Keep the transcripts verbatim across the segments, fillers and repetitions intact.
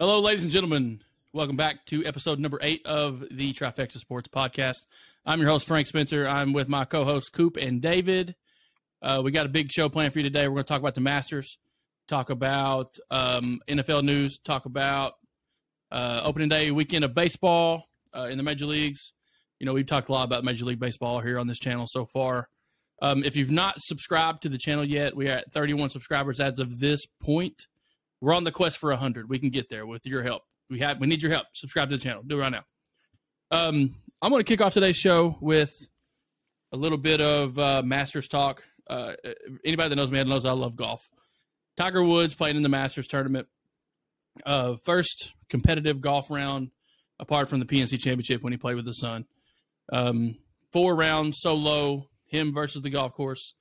Hello, ladies and gentlemen. Welcome back to episode number eight of the Trifecta Sports Podcast. I'm your host, Frank Spencer. I'm with my co-hosts, Coop and David. Uh, we got a big show planned for you today. We're going to talk about the Masters, talk about um, N F L news, talk about uh, opening day weekend of baseball uh, in the major leagues. You know, we've talked a lot about Major League Baseball here on this channel so far. Um, if you've not subscribed to the channel yet, we are at thirty-one subscribers as of this point. We're on the quest for one hundred. We can get there with your help. We have, we need your help. Subscribe to the channel. Do it right now. Um, I'm going to kick off today's show with a little bit of uh, Masters talk. Uh, anybody that knows me knows I love golf. Tiger Woods playing in the Masters tournament. Uh, first competitive golf round apart from the P N C Championship when he played with his son. Um, four rounds solo, him versus the golf course.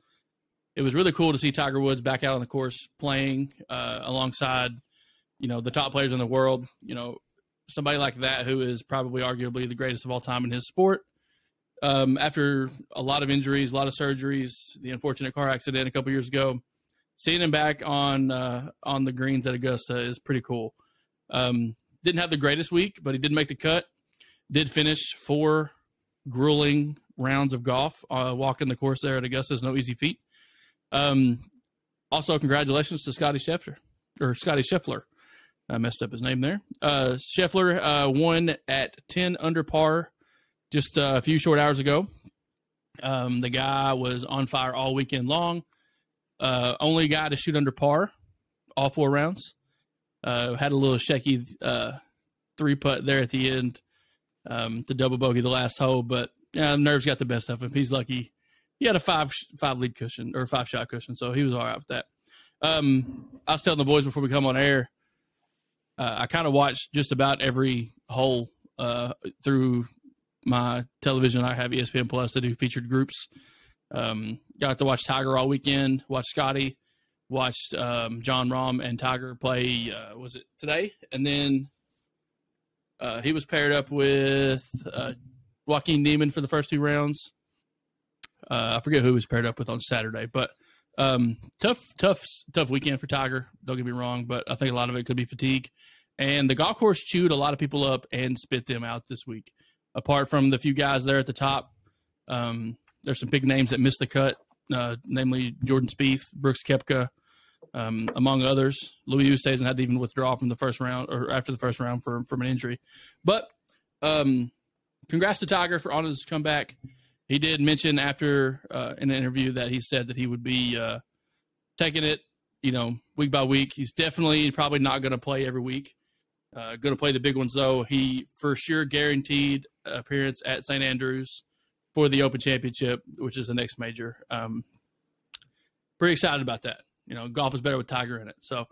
It was really cool to see Tiger Woods back out on the course playing uh, alongside, you know, the top players in the world. You know, somebody like that who is probably arguably the greatest of all time in his sport. Um, after a lot of injuries, a lot of surgeries, the unfortunate car accident a couple years ago, seeing him back on uh, on the greens at Augusta is pretty cool. Um, didn't have the greatest week, but he did make the cut. Did finish four grueling rounds of golf. Uh, walking the course there at Augusta is no easy feat. Um, also congratulations to Scottie Scheffler or Scottie Scheffler. I messed up his name there. Uh, Scheffler, uh, won at ten under par just uh, a few short hours ago. Um, the guy was on fire all weekend long. Uh, only guy to shoot under par all four rounds. Uh, had a little shaky, uh, three putt there at the end, um, to double bogey the last hole, but yeah, nerves got the best of him. He's lucky. He had a five five lead cushion or five shot cushion, so he was all right with that. Um, I was telling the boys before we come on air, uh, I kind of watched just about every hole uh, through my television. I have E S P N Plus to do featured groups. Um, got to watch Tiger all weekend. Watched Scotty. Watched um, Jon Rahm and Tiger play. Uh, was it today? And then uh, he was paired up with uh, Joaquin Niemann for the first two rounds. Uh, I forget who he was paired up with on Saturday, but um, tough, tough, tough weekend for Tiger. Don't get me wrong, but I think a lot of it could be fatigue. And the golf course chewed a lot of people up and spit them out this week. Apart from the few guys there at the top, um, there's some big names that missed the cut, uh, namely Jordan Spieth, Brooks Koepka, um, among others. Louis Oosthuizen had to even withdraw from the first round or after the first round for, from an injury. But um, congrats to Tiger for on his comeback. He did mention after uh, an interview that he said that he would be uh, taking it, you know, week by week. He's definitely probably not going to play every week. Uh, going to play the big ones, though. He for sure guaranteed appearance at Saint Andrews for the Open Championship, which is the next major. Um, pretty excited about that. You know, golf is better with Tiger in it. So,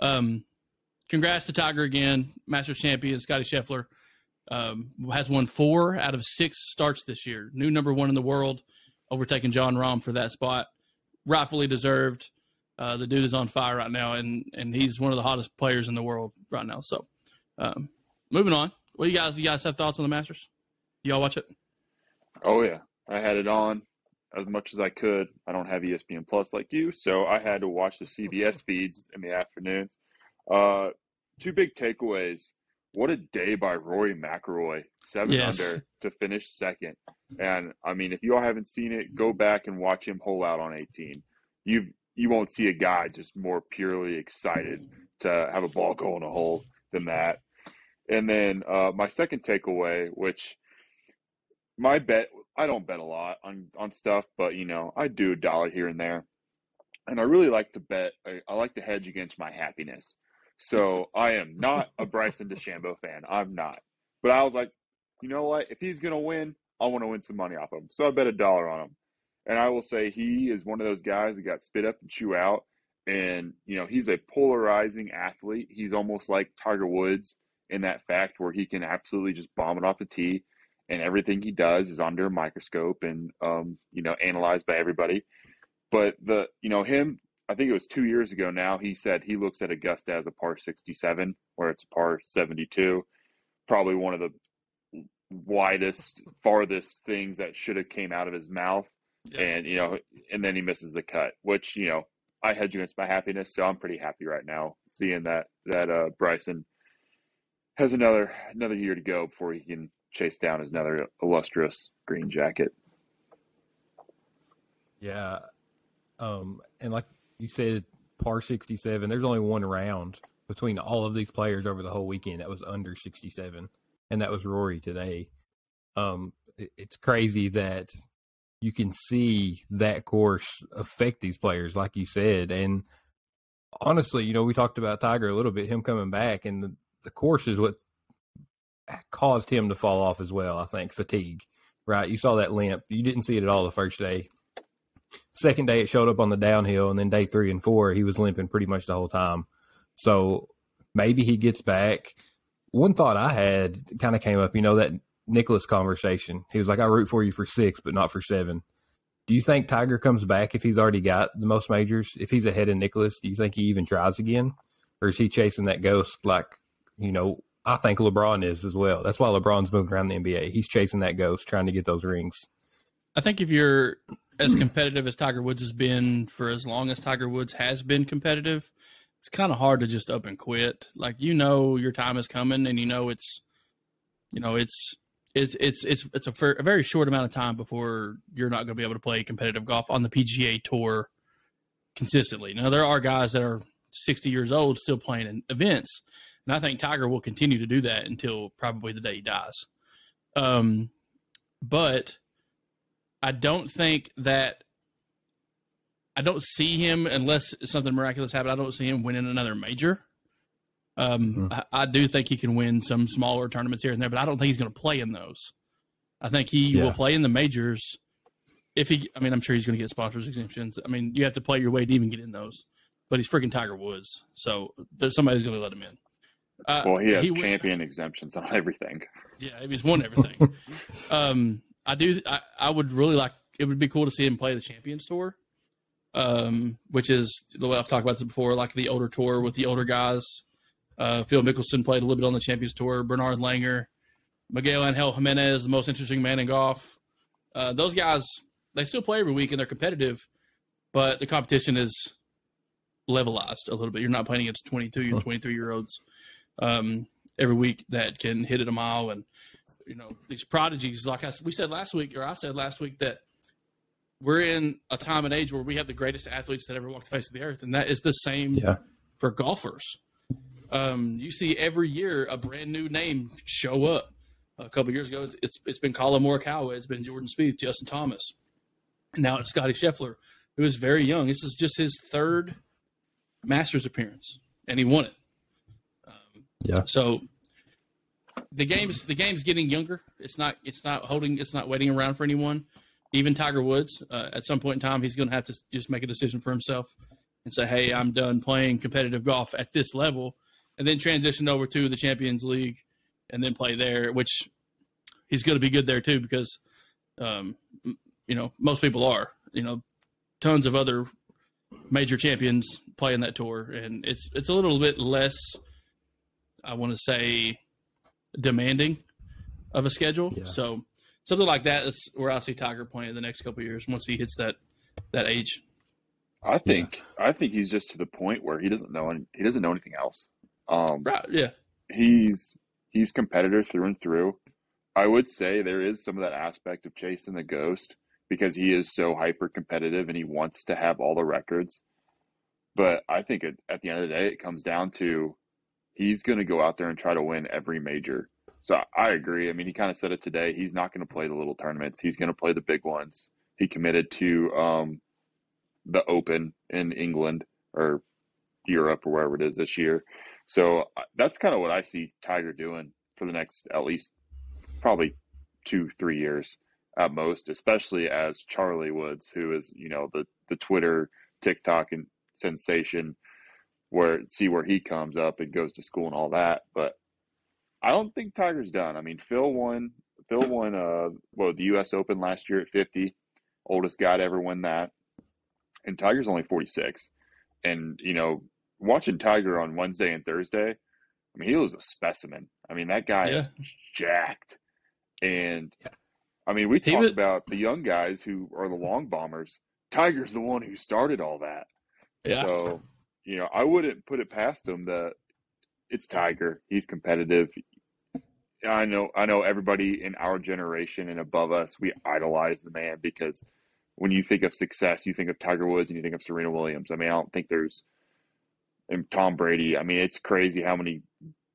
um, congrats to Tiger again, Masters champion, Scottie Scheffler. Um, has won four out of six starts this year. New number one in the world, overtaking Jon Rahm for that spot. Rightfully deserved. Uh, the dude is on fire right now, and and he's one of the hottest players in the world right now. So, um, moving on. What do you guys? Do you guys have thoughts on the Masters? Do y'all watch it? Oh yeah, I had it on as much as I could. I don't have E S P N Plus like you, so I had to watch the C B S feeds in the afternoons. Uh, two big takeaways. What a day by Rory McIlroy, seven yes. under to finish second. And I mean, if you all haven't seen it, go back and watch him hole out on eighteen. You you won't see a guy just more purely excited to have a ball go in a hole than that. And then uh, my second takeaway, which my bet, I don't bet a lot on, on stuff, but you know, I do a dollar here and there. And I really like to bet. I, I like to hedge against my happiness. So I am not a Bryson DeChambeau fan. I'm not. But I was like, you know what? If he's going to win, I want to win some money off him. So I bet a dollar on him. And I will say he is one of those guys that got spit up and chew out. And, you know, he's a polarizing athlete. He's almost like Tiger Woods in that fact where he can absolutely just bomb it off the tee. And everything he does is under a microscope and, um, you know, analyzed by everybody. But, the you know, him – I think it was two years ago now, he said he looks at Augusta as a par sixty-seven, where it's a par seventy-two. Probably one of the widest, farthest things that should have came out of his mouth. Yeah. And, you know, and then he misses the cut, which, you know, I hedge against my happiness. So I'm pretty happy right now seeing that, that uh, Bryson has another another year to go before he can chase down his another illustrious green jacket. Yeah. Um, and like you said, par sixty-seven, there's only one round between all of these players over the whole weekend that was under sixty-seven, and that was Rory today. Um, it, it's crazy that you can see that course affect these players, like you said. And honestly, you know, we talked about Tiger a little bit, him coming back, and the, the course is what caused him to fall off as well, I think, fatigue, right? You saw that limp. You didn't see it at all the first day. Second day, it showed up on the downhill, and then day three and four, he was limping pretty much the whole time. So maybe he gets back. One thought I had kind of came up, you know, that Nicklaus conversation. He was like, I root for you for six, but not for seven. Do you think Tiger comes back if he's already got the most majors? If he's ahead of Nicklaus, do you think he even tries again? Or is he chasing that ghost like, you know, I think LeBron is as well. That's why LeBron's moving around the N B A. He's chasing that ghost, trying to get those rings. I think if you're as competitive as Tiger Woods has been for as long as Tiger Woods has been competitive, it's kind of hard to just up and quit. Like, you know, your time is coming, and you know it's, you know it's it's it's it's it's a, fer- a very short amount of time before you're not going to be able to play competitive golf on the P G A Tour consistently. Now, there are guys that are sixty years old still playing in events, and I think Tiger will continue to do that until probably the day he dies. Um, but I don't think that I don't see him, unless something miraculous happens, I don't see him winning another major. Um, mm-hmm. I, I do think he can win some smaller tournaments here and there, but I don't think he's going to play in those. I think he yeah. will play in the majors if he – I mean, I'm sure he's going to get sponsors exemptions. I mean, you have to play your way to even get in those. But he's freaking Tiger Woods, so there's somebody's going to let him in. Uh, well, he has he champion win. exemptions on everything. Yeah, he's won everything. um, I do. I, I would really like – it would be cool to see him play the Champions Tour. Um, which is the way I've talked about this before, like the older tour with the older guys. Uh, Phil Mickelson played a little bit on the Champions Tour. Bernard Langer, Miguel Angel Jimenez, the most interesting man in golf. Uh, those guys, they still play every week and they're competitive, but the competition is levelized a little bit. You're not playing against twenty-two and twenty-three-year-olds um, every week that can hit it a mile. And, you know, these prodigies, like I, we said last week, or I said last week that we're in a time and age where we have the greatest athletes that ever walked the face of the earth, and that is the same yeah. for golfers. Um, you see every year a brand new name show up. A couple of years ago, it's it's been Colin Morikawa, it's been Jordan Spieth, Justin Thomas, and now it's Scottie Scheffler, who is very young. This is just his third Masters appearance, and he won it. Um, yeah. So the game's the game's getting younger. It's not it's not holding. It's not waiting around for anyone. Even Tiger Woods, uh, at some point in time, he's going to have to just make a decision for himself and say, hey, I'm done playing competitive golf at this level, and then transition over to the Champions League and then play there, which he's going to be good there too because, um, you know, most people are. You know, tons of other major champions play in that tour, and it's it's a little bit less, I want to say, demanding of a schedule. Yeah. So something like that is where I see Tiger playing the next couple of years once he hits that, that age. I think yeah. I think he's just to the point where he doesn't know any, he doesn't know anything else. Um, right? Yeah. He's he's competitive through and through. I would say there is some of that aspect of chasing the ghost because he is so hyper competitive and he wants to have all the records. But I think it, at the end of the day, it comes down to he's going to go out there and try to win every major. So I agree. I mean, he kind of said it today. He's not going to play the little tournaments. He's going to play the big ones. He committed to um, the Open in England or Europe or wherever it is this year. So that's kind of what I see Tiger doing for the next at least probably two, three years at most, especially as Charlie Woods, who is, you know, the, the Twitter, TikTok and sensation, where see where he comes up and goes to school and all that. But I don't think Tiger's done. I mean, Phil won. Phil won. Uh, well, the U S Open last year at fifty, oldest guy to ever win that. And Tiger's only forty-six. And you know, watching Tiger on Wednesday and Thursday, I mean, he was a specimen. I mean, that guy yeah. is jacked. And yeah. I mean, we talk was- about the young guys who are the long bombers. Tiger's the one who started all that. Yeah. So you know, I wouldn't put it past him that it's Tiger. He's competitive. I know, I know everybody in our generation and above us, we idolize the man because when you think of success, you think of Tiger Woods and you think of Serena Williams. I mean, I don't think there's and Tom Brady. I mean, it's crazy how many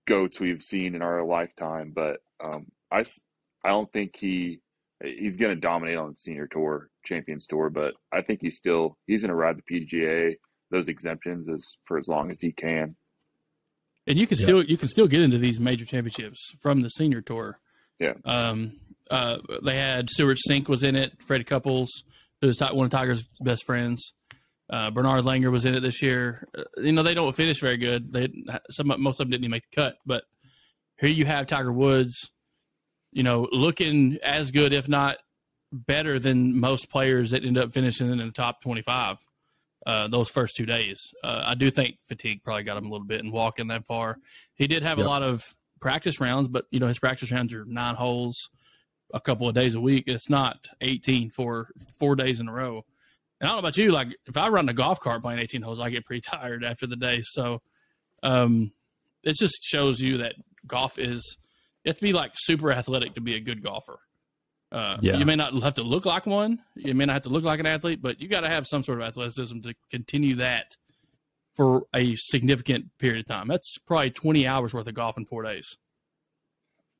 goats we've seen in our lifetime, but um, I, I don't think he he's going to dominate on the Senior Tour, Champions Tour, but I think he's still he's going to ride the P G A, those exemptions as for as long as he can. And you can yeah. still you can still get into these major championships from the Senior Tour. Yeah. Um. Uh. They had Stuart Sink was in it. Fred Couples, who's one of Tiger's best friends. Uh, Bernard Langer was in it this year. Uh, you know they don't finish very good. They some most of them didn't even make the cut. But here you have Tiger Woods, you know, looking as good, if not better, than most players that end up finishing in the top twenty-five. Uh, those first two days. Uh, I do think fatigue probably got him a little bit and walking that far. He did have yep. a lot of practice rounds, but, you know, his practice rounds are nine holes a couple of days a week. It's not eighteen for four days in a row. And I don't know about you, like, if I run a golf cart playing eighteen holes, I get pretty tired after the day. So um, it just shows you that golf is – you have to be, like, super athletic to be a good golfer. Uh, yeah. You may not have to look like one. You may not have to look like an athlete, but you got to have some sort of athleticism to continue that for a significant period of time. That's probably twenty hours worth of golf in four days.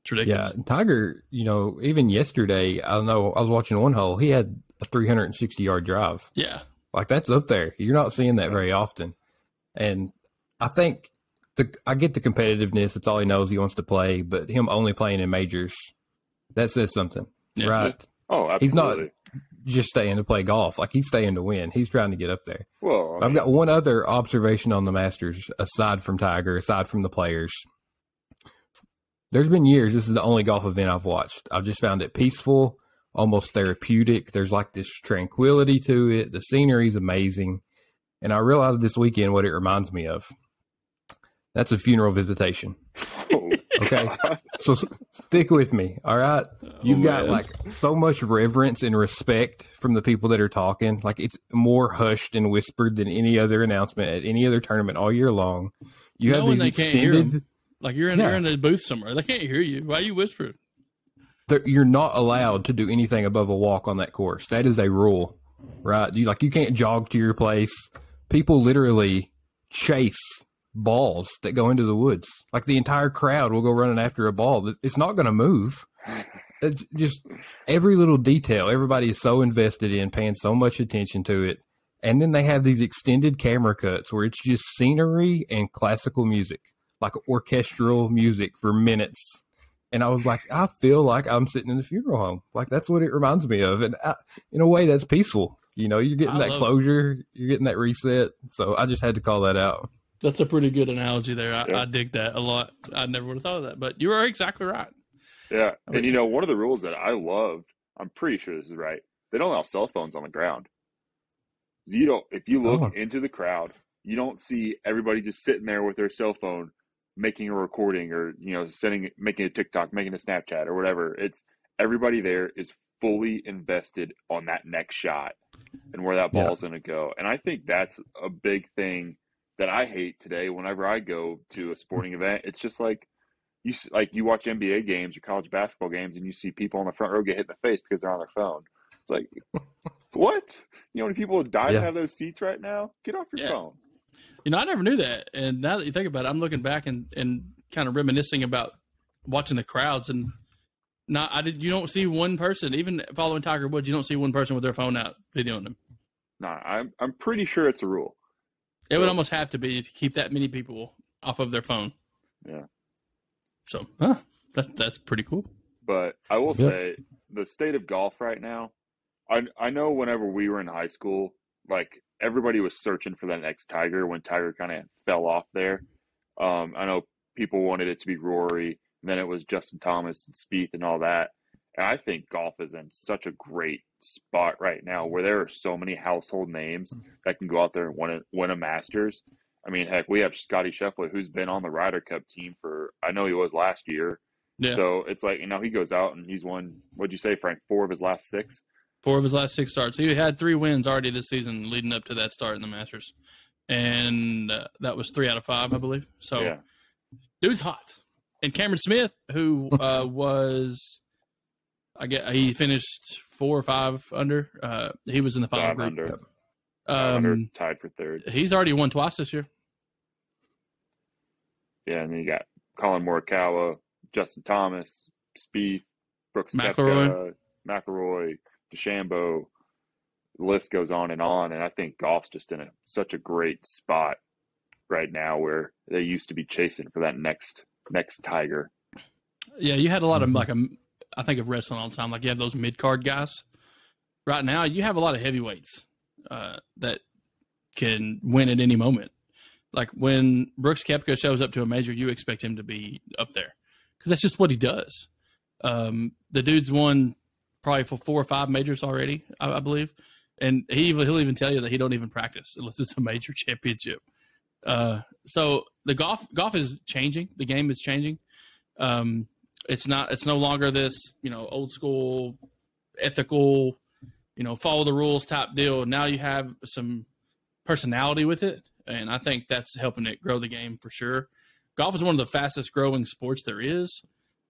It's ridiculous. Yeah, Tiger, you know, even yesterday, I don't know, I was watching one hole. He had a three hundred sixty yard drive. Yeah. Like, that's up there. You're not seeing that very often. And I think the I get the competitiveness. That's all he knows. He wants to play, but him only playing in majors, that says something. Yeah. Right. Oh, absolutely. He's not just staying to play golf. Like, he's staying to win. He's trying to get up there. Well, I've got one other observation on the Masters, aside from Tiger, aside from the players. There's been years. This is the only golf event I've watched. I've just found it peaceful, almost therapeutic. There's like this tranquility to it. The scenery is amazing. And I realized this weekend what it reminds me of. That's a funeral visitation. Okay, so stick with me, all right? You've oh, got, like, so much reverence and respect from the people that are talking. Like, it's more hushed and whispered than any other announcement at any other tournament all year long. You no have these extended... Like, you're in, yeah. you're in a booth somewhere. They can't hear you. Why are you whispering? They're, you're not allowed to do anything above a walk on that course. That is a rule, right? You, like, you can't jog to your place. People literally chase balls that go into the woods. Like, the entire crowd will go running after a ball. It's not going to move. It's just every little detail. Everybody is so invested in paying so much attention to it. And then they have these extended camera cuts where it's just scenery and classical music, like orchestral music for minutes. And I was like, I feel like I'm sitting in the funeral home. Like, that's what it reminds me of. And I, in a way, that's peaceful. You know, you're getting I that closure. It. You're getting that reset. So I just had to call that out. That's a pretty good analogy there. I, yeah. I dig that a lot. I never would have thought of that, but you are exactly right. Yeah. I mean, and, you know, one of the rules that I loved, I'm pretty sure this is right, they don't allow cell phones on the ground. So you don't, if you look oh. into the crowd, you don't see everybody just sitting there with their cell phone making a recording or, you know, sending, making a TikTok, making a Snapchat or whatever. It's everybody there is fully invested on that next shot and where that ball's yeah. going to go. And I think that's a big thing that I hate today. Whenever I go to a sporting event, it's just like you like you watch N B A games or college basketball games, and you see people on the front row get hit in the face because they're on their phone. It's like, what? You know, when people are dying yeah. out of those seats right now, get off your yeah. phone. You know, I never knew that, and now that you think about it, I'm looking back and, and kind of reminiscing about watching the crowds, and not I did. You don't see one person, even following Tiger Woods, you don't see one person with their phone out videoing them. Nah, I'm I'm pretty sure it's a rule. It would almost have to be to keep that many people off of their phone. Yeah. So huh, that, that's pretty cool. But I will yeah. say the state of golf right now, I I know whenever we were in high school, like everybody was searching for that next Tiger when Tiger kind of fell off there. Um, I know people wanted it to be Rory, and then it was Justin Thomas and Spieth and all that. And I think golf is in such a great spot right now where there are so many household names that can go out there and win a, win a Masters. I mean, heck, we have Scottie Scheffler, who's been on the Ryder Cup team for, I know he was last year. Yeah. So it's like, you know, he goes out and he's won, what'd you say, Frank, four of his last six? Four of his last six starts. He had three wins already this season leading up to that start in the Masters. And uh, that was three out of five, I believe. So yeah. dude's hot. And Cameron Smith, who uh, was, I guess he finished four or five under. Uh, he was in the final group. Under. Um, under, tied for third. He's already won twice this year. Yeah, and then you got Colin Morikawa, Justin Thomas, Spieth, Brooks McIlroy, McIlroy, DeChambeau. The list goes on and on, and I think golf's just in a, such a great spot right now where they used to be chasing for that next next Tiger. Yeah, you had a lot of like a, I think of wrestling all the time. Like you have those mid card guys. Right now, you have a lot of heavyweights uh, that can win at any moment. Like when Brooks Koepka shows up to a major, you expect him to be up there because that's just what he does. Um, the dude's won probably for four or five majors already, I, I believe. And he, he'll even tell you that he don't even practice unless it's a major championship. Uh, so the golf golf is changing. The game is changing. Um, it's not. It's no longer this, you know, old school, ethical, you know, follow the rules type deal. Now you have some personality with it, and I think that's helping it grow the game for sure. Golf is one of the fastest growing sports there is,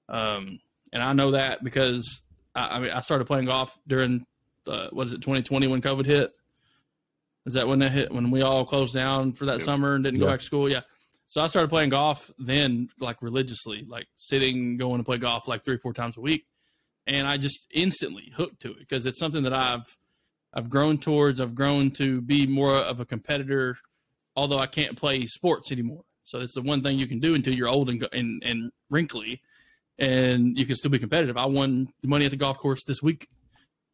um, and I know that because I, I mean I started playing golf during. Uh, what is it, twenty twenty when COVID hit? Is that when that hit? When we all closed down for that yeah. summer and didn't yeah. go back to school? Yeah. So I started playing golf then, like religiously, like sitting, going to play golf like three or four times a week. And I just instantly hooked to it because it's something that I've, I've grown towards. I've grown to be more of a competitor, although I can't play sports anymore. So it's the one thing you can do until you're old and, and, and wrinkly, and you can still be competitive. I won money at the golf course this week.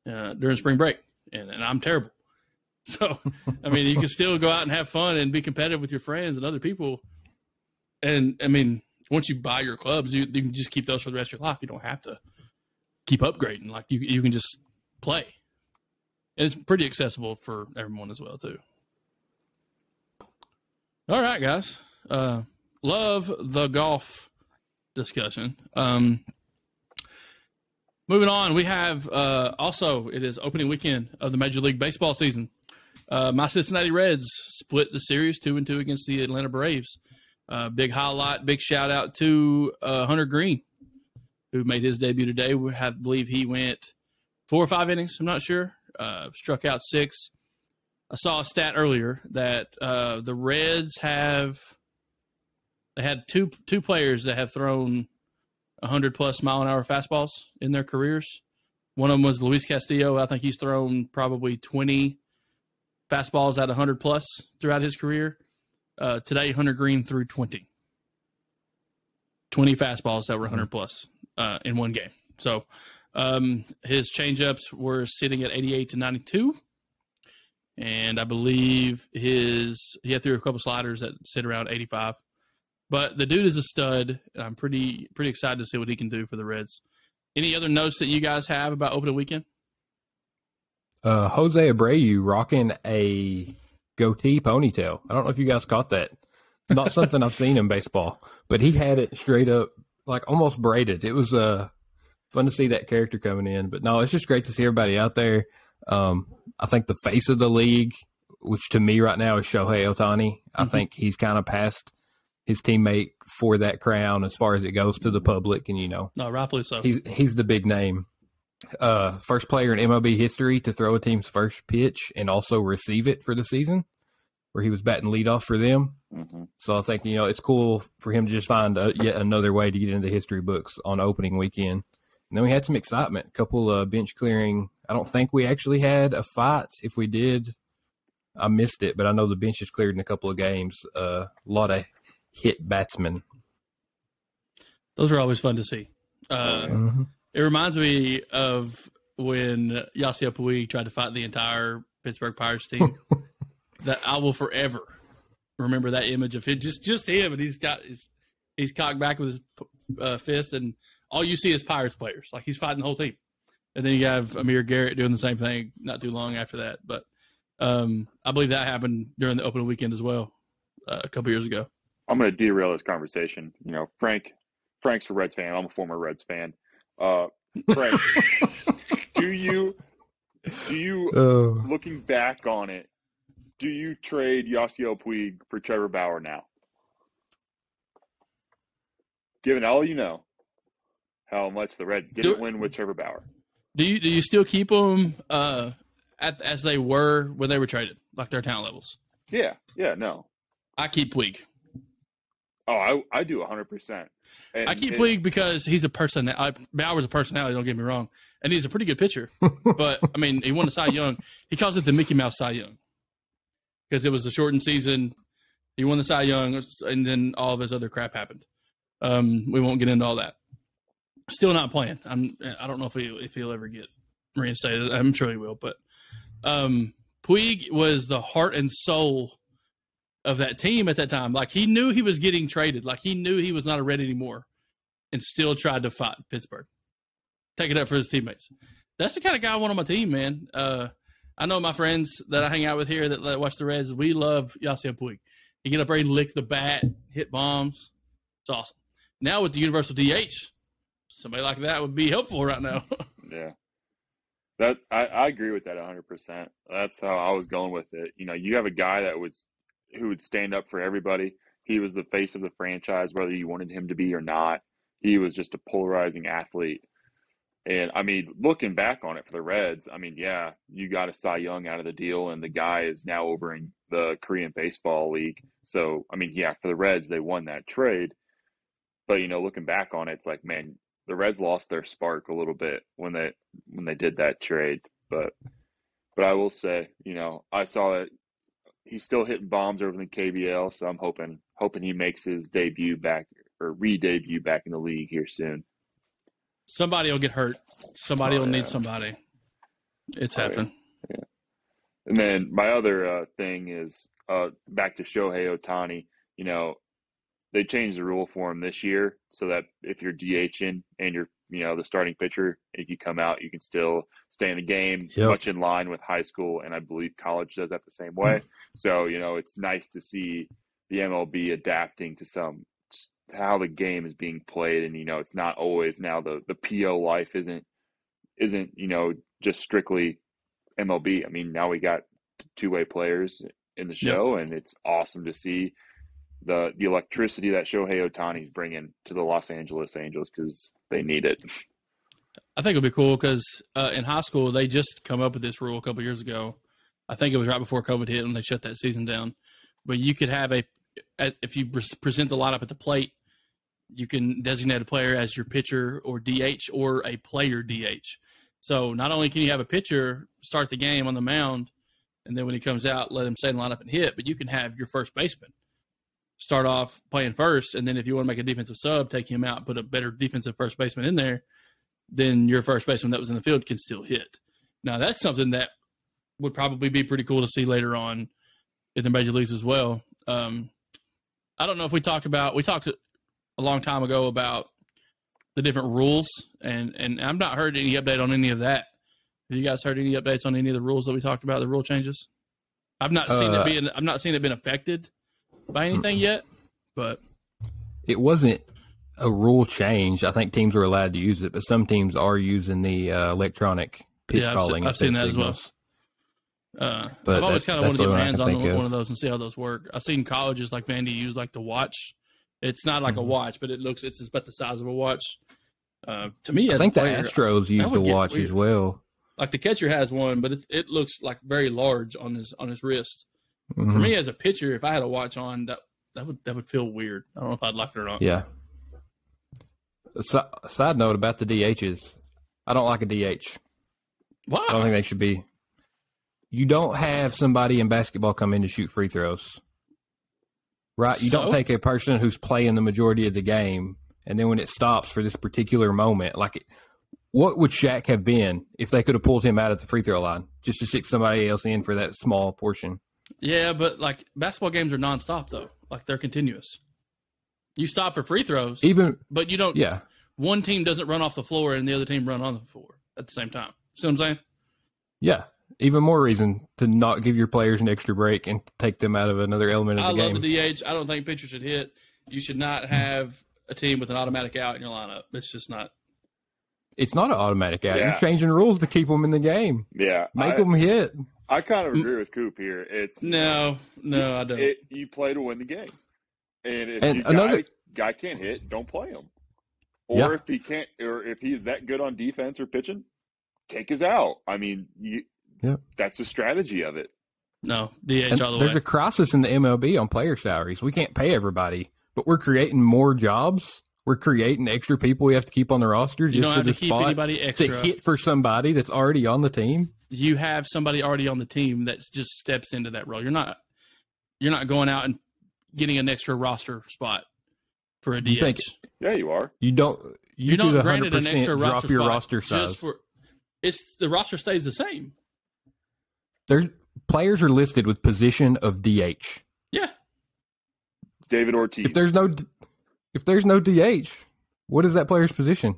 Uh, during spring break, and, and I'm terrible. So, I mean, you can still go out and have fun and be competitive with your friends and other people. And, I mean, once you buy your clubs, you, you can just keep those for the rest of your life. You don't have to keep upgrading. Like, you you can just play. And it's pretty accessible for everyone as well, too. All right, guys. Uh, love the golf discussion. Um Moving on, we have uh, also, it is opening weekend of the Major League Baseball season. Uh, my Cincinnati Reds split the series two and two against the Atlanta Braves. Uh, big highlight, big shout out to uh, Hunter Greene, who made his debut today. We have, I believe he went four or five innings, I'm not sure. Uh, struck out six. I saw a stat earlier that uh, the Reds have, they had two two players that have thrown one hundred plus mile an hour fastballs in their careers. One of them was Luis Castillo. I think he's thrown probably twenty fastballs at one hundred plus throughout his career. Uh, today, Hunter Greene threw twenty, twenty fastballs that were one hundred plus uh, in one game. So um, his changeups were sitting at eighty-eight to ninety-two. And I believe his, he had through a couple sliders that sit around eighty-five. But the dude is a stud. I'm pretty pretty excited to see what he can do for the Reds. Any other notes that you guys have about opening weekend? Uh, Jose Abreu rocking a goatee ponytail. I don't know if you guys caught that. Not something I've seen in baseball, but he had it straight up, like almost braided. It was uh, fun to see that character coming in. But no, it's just great to see everybody out there. Um, I think the face of the league, which to me right now is Shohei Ohtani. Mm-hmm. I think he's kind of passed his teammate for that crown as far as it goes to the public. And, you know, no, rightfully so. He's, he's the big name. Uh, first player in M L B history to throw a team's first pitch and also receive it for the season, where he was batting leadoff for them. Mm-hmm. So I think, you know, it's cool for him to just find a, yet another way to get into the history books on opening weekend. And then we had some excitement, a couple of bench clearing. I don't think we actually had a fight. If we did, I missed it, but I know the bench is cleared in a couple of games. Uh, a lot of hit batsmen. Those are always fun to see. Uh, mm-hmm. It reminds me of when Yasiel Puig tried to fight the entire Pittsburgh Pirates team. That I will forever remember that image of him, just just him, and he's got he's, he's cocked back with his uh, fist, and all you see is Pirates players. Like he's fighting the whole team, and then you have Amir Garrett doing the same thing not too long after that. But um, I believe that happened during the opening weekend as well, uh, a couple years ago. I'm going to derail this conversation. You know, Frank, Frank's a Reds fan. I'm a former Reds fan. Uh, Frank, do you, do you, oh. looking back on it, do you trade Yasiel Puig for Trevor Bauer now? given all you know, how much the Reds didn't do, win with Trevor Bauer. Do you do you still keep them uh, at, as they were when they were traded, like their talent levels? Yeah, yeah, no. I keep Puig. Oh, I I do one hundred percent. And I keep it, Puig because he's a person. I, Bauer's a personality, don't get me wrong. And he's a pretty good pitcher. But, I mean, he won the Cy Young. He calls it the Mickey Mouse Cy Young because it was a shortened season. He won the Cy Young, and then all of his other crap happened. Um, we won't get into all that. Still not playing. I'm, I don't know if, he, if he'll ever get reinstated. I'm sure he will. But um, Puig was the heart and soul of that team at that time. Like, he knew he was getting traded. Like, he knew he was not a Red anymore and still tried to fight Pittsburgh. Take it up for his teammates. That's the kind of guy I want on my team, man. Uh, I know my friends that I hang out with here that, that watch the Reds, we love Yasiel Puig. He get up ready, lick the bat, hit bombs. It's awesome. Now with the universal D H, somebody like that would be helpful right now. Yeah. that I, I agree with that one hundred percent. That's how I was going with it. You know, you have a guy that was – who would stand up for everybody. He was the face of the franchise, whether you wanted him to be or not. He was just a polarizing athlete. And, I mean, looking back on it for the Reds, I mean, yeah, you got a Cy Young out of the deal, and the guy is now over in the Korean Baseball League. So, I mean, yeah, for the Reds, they won that trade. But, you know, looking back on it, it's like, man, the Reds lost their spark a little bit when they when they did that trade. But, but I will say, you know, I saw it. He's still hitting bombs over in the K B L, so I'm hoping hoping he makes his debut back or re-debut back in the league here soon. Somebody will get hurt. Somebody oh, will yeah. need somebody. It's oh, happened. Yeah. Yeah. And then my other uh, thing is uh, back to Shohei Ohtani. You know, they changed the rule for him this year so that if you're DHing and you're you know the starting pitcher, if you come out, you can still stay in the game, yep. much in line with high school, and I believe college does that the same way. So you know it's nice to see the M L B adapting to some how the game is being played, and you know it's not always now the the P O life isn't isn't you know just strictly M L B. I mean now we got two way players in the show, yep. and it's awesome to see the the electricity that Shohei Ohtani's bringing to the Los Angeles Angels because they need it. I think it'll be cool because uh, in high school, they just come up with this rule a couple years ago. I think it was right before COVID hit and they shut that season down. But you could have a – if you present the lineup at the plate, you can designate a player as your pitcher or D H or a player D H. So not only can you have a pitcher start the game on the mound and then when he comes out, let him stay in the lineup and hit, but you can have your first baseman start off playing first, and then if you want to make a defensive sub, take him out, put a better defensive first baseman in there, then your first baseman that was in the field can still hit. Now, that's something that would probably be pretty cool to see later on in the major leagues as well. Um, I don't know if we talked about – we talked a long time ago about the different rules, and, and I've not heard any update on any of that. Have you guys heard any updates on any of the rules that we talked about, the rule changes? I've not uh, seen it being – I've not seen it being affected by anything yet, but it wasn't a rule change. I think teams were allowed to use it, but some teams are using the uh, electronic pitch yeah, calling. I've seen, I've seen that signals. as well. Uh, but I've always kind of wanted to get my hands on one of. of those and see how those work. I've seen colleges like Vandy use like the watch. It's not like mm-hmm. a watch, but it looks it's about the size of a watch. Uh, to me, I as think a player, the Astros use the watch weird. as well. Like the catcher has one, but it, it looks like very large on his on his wrist. Mm-hmm. For me, as a pitcher, if I had a watch on, that that would that would feel weird. I don't know if I'd like it or not. Yeah. So, side note about the D Hs, I don't like a D H. Why? I don't think they should be. You don't have somebody in basketball come in to shoot free throws, right? You so? don't take a person who's playing the majority of the game, and then when it stops for this particular moment, like it, what would Shaq have been if they could have pulled him out at the free throw line just to stick somebody else in for that small portion? Yeah, but like basketball games are nonstop though. Like they're continuous. You stop for free throws, even, but you don't. Yeah, one team doesn't run off the floor and the other team run on the floor at the same time. See what I'm saying? Yeah, even more reason to not give your players an extra break and take them out of another element of the game. I love the D H. I don't think pitchers should hit. You should not have a team with an automatic out in your lineup. It's just not. It's not an automatic out. Yeah. You're changing rules to keep them in the game. Yeah, make I, them hit. I kind of agree with Coop here. It's no, no, I don't. It, you play to win the game, and if and you another, guy can't hit, don't play him. Or yeah. if he can't, or if he's that good on defense or pitching, take his out. I mean, you, yeah. that's the strategy of it. No, the edge all the there's way. A crisis in the M L B on player salaries. We can't pay everybody, but we're creating more jobs. We're creating extra people we have to keep on the roster just you don't have to keep anybody extra. To hit for somebody that's already on the team. You have somebody already on the team that just steps into that role. You're not, you're not going out and getting an extra roster spot for a D H. You think, yeah, you are. You don't. You, you don't do grant it an extra drop roster your spot roster size. Just for, it's the roster stays the same. There's players are listed with position of D H. Yeah. David Ortiz. If there's no. If there's no D H, what is that player's position?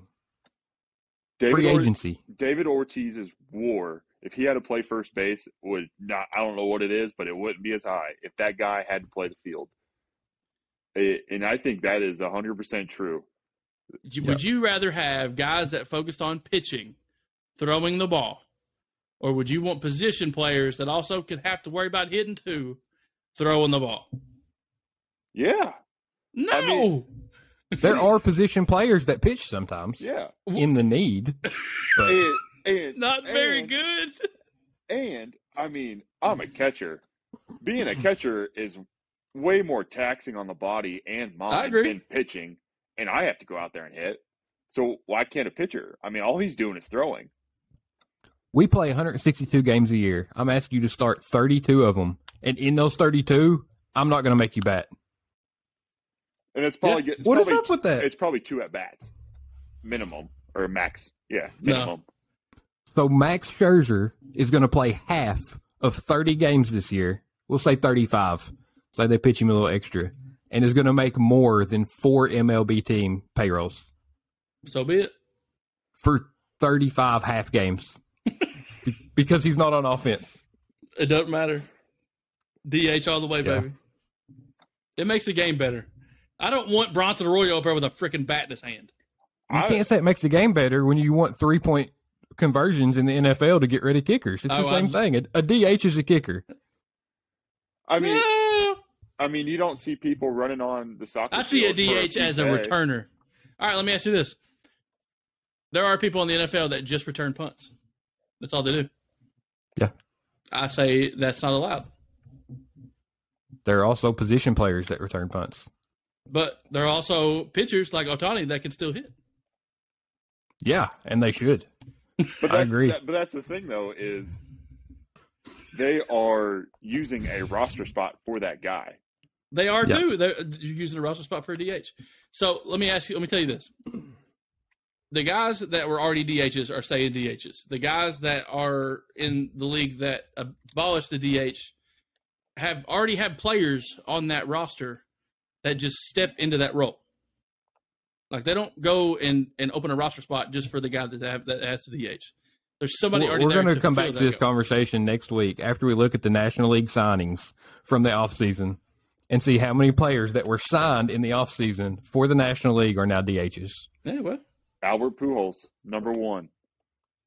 David Free agency. Or- David Ortiz's W A R, if he had to play first base, would not. I don't know what it is, but it wouldn't be as high if that guy had to play the field. It, and I think that is one hundred percent true. Would yeah. you rather have guys that focused on pitching, throwing the ball, or would you want position players that also could have to worry about hitting too, throwing the ball? Yeah. No. I mean, there are position players that pitch sometimes. Yeah. In the need. But and, and, not very and, good. And, I mean, I'm a catcher. Being a catcher is way more taxing on the body and mind than pitching. And I have to go out there and hit. So why can't a pitcher? I mean, all he's doing is throwing. We play one hundred sixty-two games a year. I'm asking you to start thirty-two of them. And in those thirty-two, I'm not going to make you bat. And it's probably yeah. it's what probably, is up with that? It's probably two at bats, minimum or max. Yeah, minimum. No. So Max Scherzer is going to play half of thirty games this year. We'll say thirty-five. Say they pitch him a little extra, and is going to make more than four M L B team payrolls. So be it. For thirty-five half games, because he's not on offense. It doesn't matter. D H all the way, yeah. baby. It makes the game better. I don't want Bronson Arroyo up there with a freaking bat in his hand. You I, can't say it makes the game better when you want three-point conversions in the N F L to get rid of kickers. It's oh, the same I, thing. A, a D H is a kicker. I mean, yeah. I mean, you don't see people running on the soccer I see a D H a as a returner. All right, let me ask you this. There are people in the N F L that just return punts. That's all they do. Yeah. I say that's not allowed. There are also position players that return punts. But there are also pitchers like Ohtani that can still hit. Yeah, and they should. But I agree. That, but that's the thing, though, is they are using a roster spot for that guy. They are, yeah. too. They're using a roster spot for a D H. So let me ask you. Let me tell you this. The guys that were already D Hs are staying D Hs. The guys that are in the league that abolished the D H have already had players on that roster that just step into that role. Like, they don't go and, and open a roster spot just for the guy that they have, that has to D H. There's somebody well, already we're there. We're going to come back to this goal. conversation next week after we look at the National League signings from the offseason and see how many players that were signed in the offseason for the National League are now D Hs. Yeah, well. Albert Pujols, number one.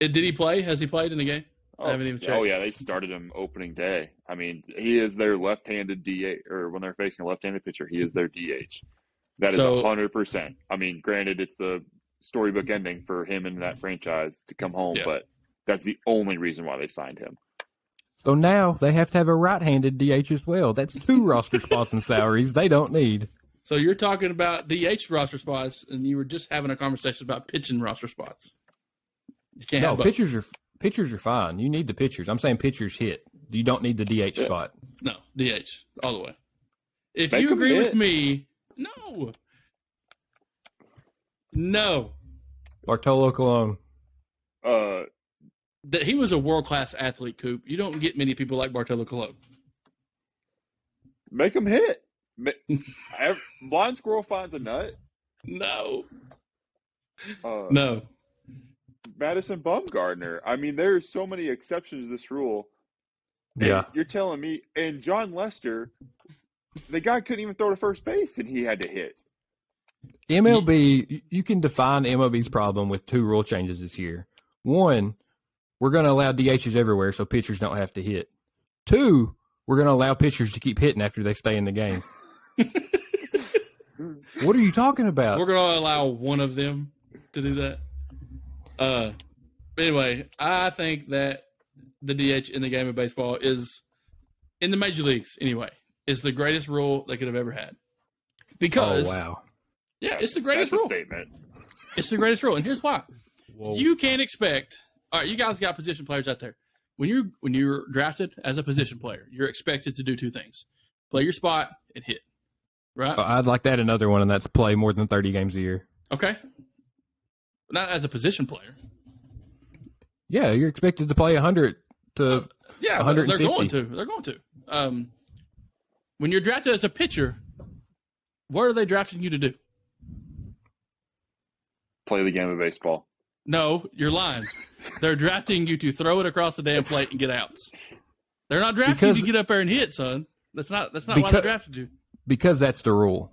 Did he play? Has he played in the game? Oh, I haven't even checked. Oh, yeah, they started him opening day. I mean, he is their left-handed D H, or when they're facing a left-handed pitcher, he is their D H. That so, is one hundred percent. I mean, granted, it's the storybook ending for him and that franchise to come home, yeah. but that's the only reason why they signed him. So now they have to have a right-handed D H as well. That's two roster spots and salaries they don't need. So you're talking about D H roster spots, and you were just having a conversation about pitching roster spots. You can't no, pitchers are – Pitchers are fine. You need the pitchers. I'm saying pitchers hit. You don't need the D H yeah. spot. No, D H all the way. If Make you agree hit. with me, no. No. Bartolo Colon. Uh, that he was a world-class athlete, Coop. You don't get many people like Bartolo Colon. Make him hit. Blind squirrel finds a nut. No. Uh, no. Madison Bumgarner. I mean, there's so many exceptions to this rule. And yeah. You're telling me, and John Lester, the guy couldn't even throw to first base and he had to hit. M L B, you can define M L B's problem with two rule changes this year. One, we're going to allow D Hs everywhere so pitchers don't have to hit. Two, we're going to allow pitchers to keep hitting after they stay in the game. What are you talking about? We're going to allow one of them to do that. Uh, anyway, I think that the D H in the game of baseball is, in the major leagues anyway, is the greatest rule they could have ever had. Because, oh, wow. Yeah, it's the greatest That's rule. A statement. It's the greatest rule, and here's why. Whoa. You can't expect – all right, you guys got position players out there. When you're, when you're drafted as a position player, you're expected to do two things. Play your spot and hit, right? Oh, I'd like to add another one, and that's play more than thirty games a year. Okay. Not as a position player. Yeah, you're expected to play one hundred to uh, yeah, one hundred fifty. They're going to. They're going to. Um, when you're drafted as a pitcher, what are they drafting you to do? Play the game of baseball. No, you're lying. They're drafting you to throw it across the damn plate and get outs. They're not drafting because, you to get up there and hit, son. That's not that's not because, why they drafted you. Because that's the rule,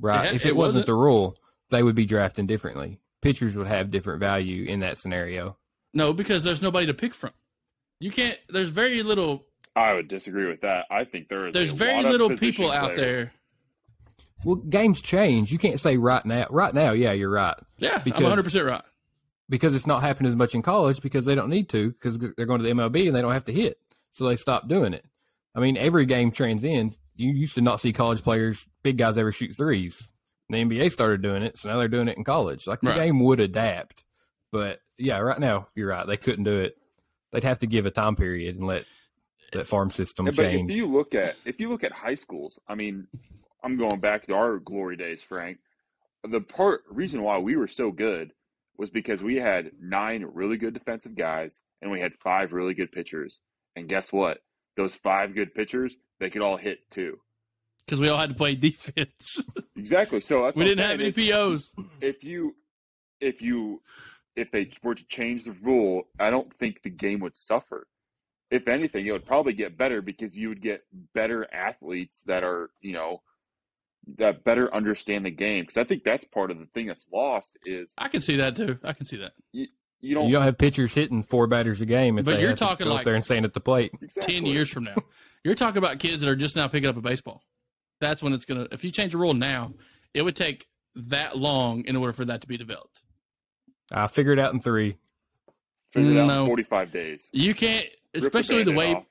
right? It, if it, it wasn't, wasn't the rule, they would be drafting differently. Pitchers would have different value in that scenario. No, because there's nobody to pick from. You can't. There's very little. I would disagree with that. I think there is. There's a very lot little of people players. Out there. Well, games change. You can't say right now. Right now, yeah, you're right. Yeah, because, I'm one hundred percent right. Because it's not happening as much in college because they don't need to because they're going to the M L B and they don't have to hit. So they stop doing it. I mean, every game transcends. You used to not see college players, big guys ever shoot threes. And the N B A started doing it, so now they're doing it in college. Like, the right. game would adapt. But, yeah, right now, you're right. They couldn't do it. They'd have to give a time period and let that farm system yeah, change. But if you look at if you look at high schools, I mean – I'm going back to our glory days, Frank. The part reason why we were so good was because we had nine really good defensive guys and we had five really good pitchers. And guess what? Those five good pitchers, they could all hit too. Because we all had to play defense. Exactly. So that's we didn't have any P Os. If you, if you, if they were to change the rule, I don't think the game would suffer. If anything, it would probably get better because you would get better athletes that are, you know, that better understand the game. Because I think that's part of the thing that's lost is... I can see that, too. I can see that. You, you, don't, you don't have pitchers hitting four batters a game if but they you're have talking to go like up there and stand at the plate. Exactly. ten years from now. You're talking about kids that are just now picking up a baseball. That's when it's going to... If you change the rule now, it would take that long in order for that to be developed. I figured it out in three. Figured no. it out in forty-five days. You can't... Rip especially the, the way... Off.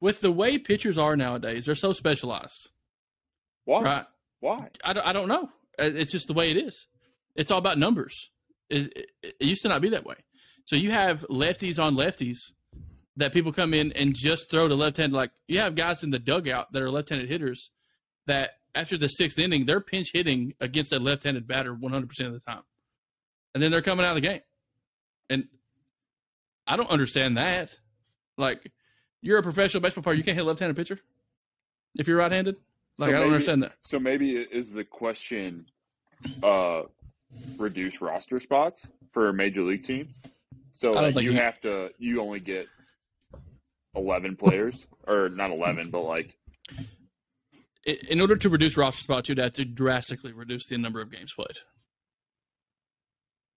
With the way pitchers are nowadays, they're so specialized. Why? Right? Why? I don't, I don't know. It's just the way it is. It's all about numbers. It, it, it used to not be that way. So you have lefties on lefties that people come in and just throw to left-handed. Like you have guys in the dugout that are left-handed hitters that after the sixth inning, they're pinch hitting against a left-handed batter one hundred percent of the time. And then they're coming out of the game. And I don't understand that. Like you're a professional baseball player. You can't hit a left-handed pitcher if you're right-handed. Like, so I don't maybe, understand that. So maybe is the question uh, reduce roster spots for major league teams? So like, you, you have to – you only get eleven players. Or not eleven, but like – in order to reduce roster spots, you'd have to drastically reduce the number of games played.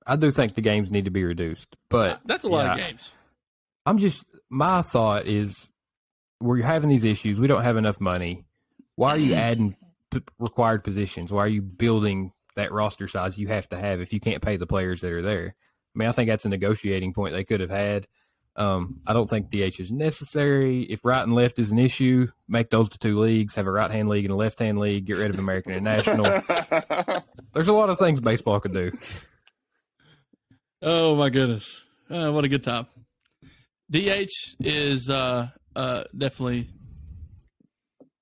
I do think the games need to be reduced. But that's a lot yeah, of games. I'm just – my thought is we're having these issues. We don't have enough money. Why are you adding p- required positions? Why are you building that roster size you have to have if you can't pay the players that are there? I mean, I think that's a negotiating point they could have had. Um, I don't think D H is necessary. If right and left is an issue, make those the two leagues, have a right-hand league and a left-hand league, get rid of American International. There's a lot of things baseball could do. Oh, my goodness. Uh, what a good time. D H is uh, uh, definitely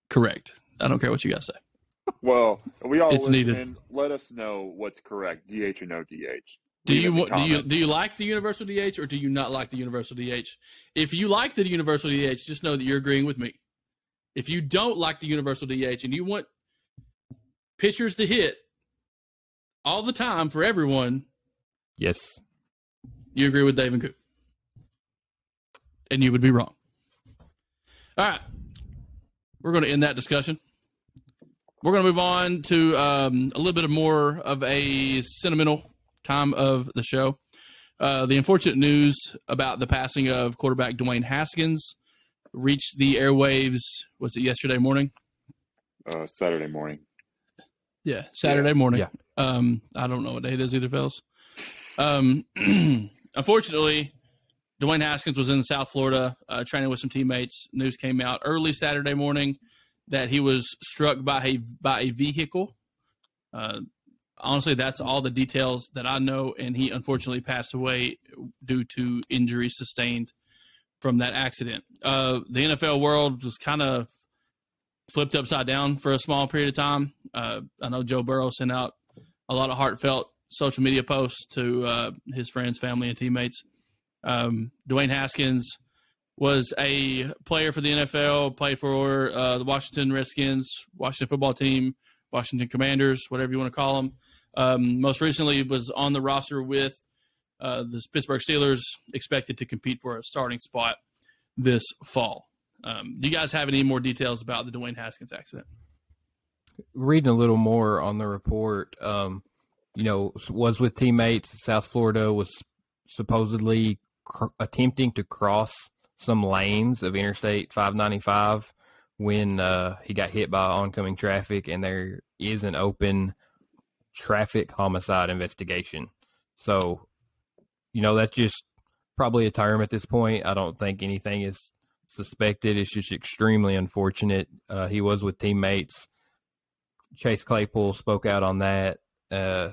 correct. I don't care what you guys say. Well, we all it's listen needed. And let us know what's correct, D H or no D H. Do you, do you do you like the universal D H or do you not like the universal D H? If you like the universal D H, just know that you're agreeing with me. If you don't like the universal D H and you want pitchers to hit all the time for everyone, yes, you agree with Dave and Coop. And you would be wrong. All right. We're going to end that discussion. We're going to move on to um, a little bit of more of a sentimental time of the show. Uh, the unfortunate news about the passing of quarterback Dwayne Haskins reached the airwaves, was it yesterday morning? Uh, Saturday morning. Yeah, Saturday morning. Yeah. Um, I don't know what day it is either, fellas. Um, unfortunately, Dwayne Haskins was in South Florida uh, training with some teammates. News came out early Saturday morning that he was struck by a, by a vehicle. Uh, honestly, that's all the details that I know, and he unfortunately passed away due to injuries sustained from that accident. Uh, the N F L world was kind of flipped upside down for a small period of time. Uh, I know Joe Burrow sent out a lot of heartfelt social media posts to uh, his friends, family, and teammates. Um, Dwayne Haskins was a player for the N F L, played for uh, the Washington Redskins, Washington football team, Washington Commanders, whatever you want to call them. Um, most recently was on the roster with uh, the Pittsburgh Steelers, expected to compete for a starting spot this fall. Um, do you guys have any more details about the Dwayne Haskins accident? Reading a little more on the report, um, you know, was with teammates. South Florida was supposedly cr- attempting to cross some lanes of Interstate five ninety-five when uh, he got hit by oncoming traffic, and there is an open traffic homicide investigation. So, you know, that's just probably a term at this point. I don't think anything is suspected. It's just extremely unfortunate. Uh, he was with teammates. Chase Claypool spoke out on that. Uh,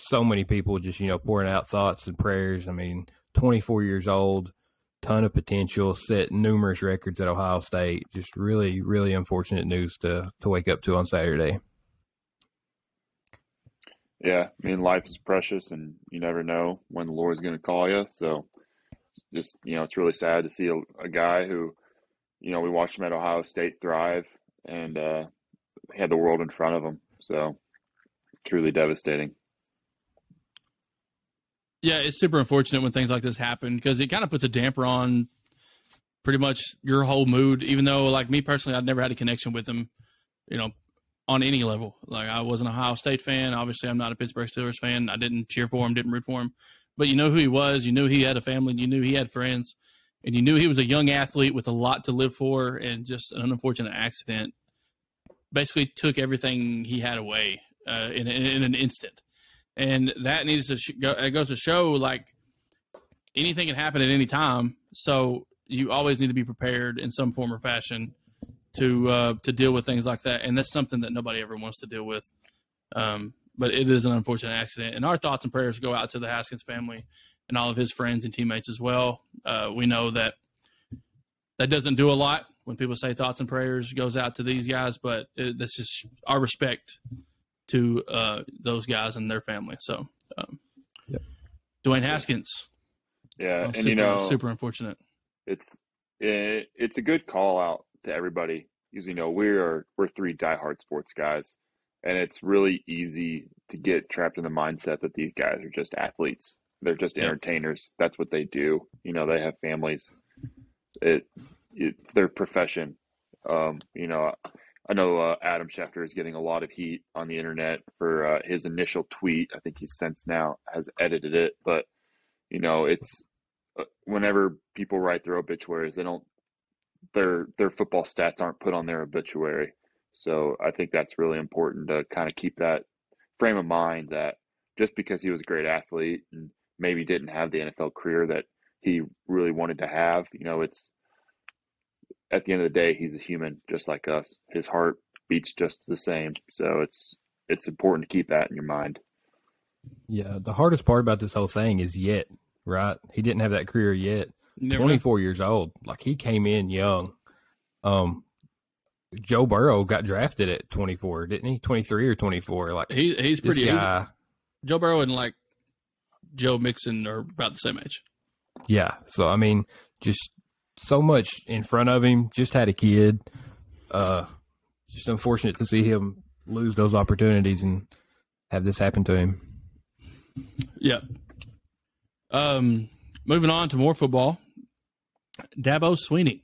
so many people just, you know, pouring out thoughts and prayers. I mean, twenty-four years old, ton of potential, set numerous records at Ohio State. Just really, really unfortunate news to, to wake up to on Saturday. Yeah, I mean, life is precious, and you never know when the Lord's going to call you. So just, you know, it's really sad to see a, a guy who, you know, we watched him at Ohio State thrive, and uh, had the world in front of him. So truly devastating. Yeah, it's super unfortunate when things like this happen, because it kind of puts a damper on pretty much your whole mood, even though, like me personally, I've never had a connection with him, you know, on any level. Like, I wasn't an Ohio State fan. Obviously, I'm not a Pittsburgh Steelers fan. I didn't cheer for him, didn't root for him. But you know who he was. You knew he had a family. You knew he had friends. And you knew he was a young athlete with a lot to live for, and just an unfortunate accident basically took everything he had away uh, in, in, in an instant. And that needs to sh- go, it goes to show, like, anything can happen at any time. So you always need to be prepared in some form or fashion to uh, to deal with things like that. And that's something that nobody ever wants to deal with. Um, but it is an unfortunate accident. And our thoughts and prayers go out to the Haskins family and all of his friends and teammates as well. Uh, we know that that doesn't do a lot when people say thoughts and prayers goes out to these guys, but it, that's just our respect to uh, those guys and their family. So, um, yep. Dwayne Haskins. Yeah, oh, and super, you know, super unfortunate. It's it, it's a good call out to everybody, because you know we are we're three diehard sports guys, and it's really easy to get trapped in the mindset that these guys are just athletes. They're just yep. entertainers. That's what they do. You know, they have families. It it's their profession. Um, you know. I know uh, Adam Schefter is getting a lot of heat on the internet for uh, his initial tweet. I think he's since now has edited it, but you know, it's whenever people write their obituaries, they don't, their, their football stats aren't put on their obituary. So I think that's really important to kind of keep that frame of mind, that just because he was a great athlete and maybe didn't have the N F L career that he really wanted to have, you know, it's, at the end of the day, he's a human just like us. His heart beats just the same. So it's it's important to keep that in your mind. Yeah, the hardest part about this whole thing is yet, right? He didn't have that career yet. Never. twenty-four years old. Like, he came in young. Um, Joe Burrow got drafted at twenty-four, didn't he? twenty-three or twenty-four. Like, he, he's pretty young. Joe Burrow and, like, Joe Mixon are about the same age. Yeah. So, I mean, just – so much in front of him, just had a kid. Uh, just unfortunate to see him lose those opportunities and have this happen to him. Yeah. Um, moving on to more football. Dabo Swinney.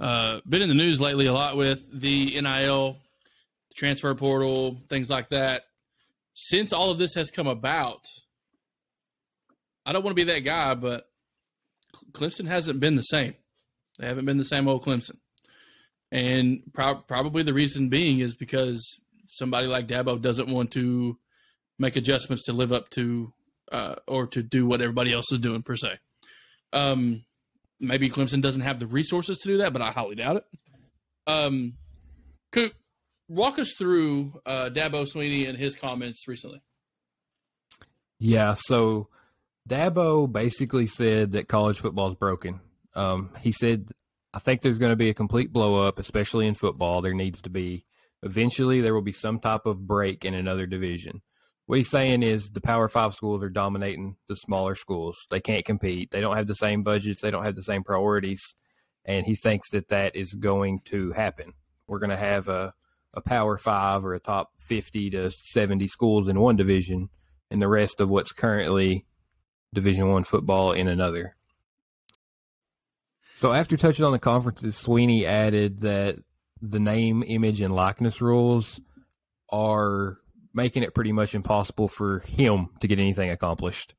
Uh, been in the news lately a lot with the N I L, the transfer portal, things like that. Since all of this has come about, I don't want to be that guy, but Clemson hasn't been the same. They haven't been the same old Clemson. And pro- probably the reason being is because somebody like Dabo doesn't want to make adjustments to live up to uh, or to do what everybody else is doing per se. Um, maybe Clemson doesn't have the resources to do that, but I highly doubt it. Um, Coop, walk us through uh, Dabo Swinney and his comments recently. Yeah, so Dabo basically said that college football is broken. Um, he said, I think there's going to be a complete blow-up, especially in football. There needs to be – eventually there will be some type of break in another division. What he's saying is the Power Five schools are dominating the smaller schools. They can't compete. They don't have the same budgets. They don't have the same priorities. And he thinks that that is going to happen. We're going to have a, a Power Five or a top fifty to seventy schools in one division and the rest of what's currently Division One football in another. So after touching on the conferences, Swinney added that the name, image, and likeness rules are making it pretty much impossible for him to get anything accomplished.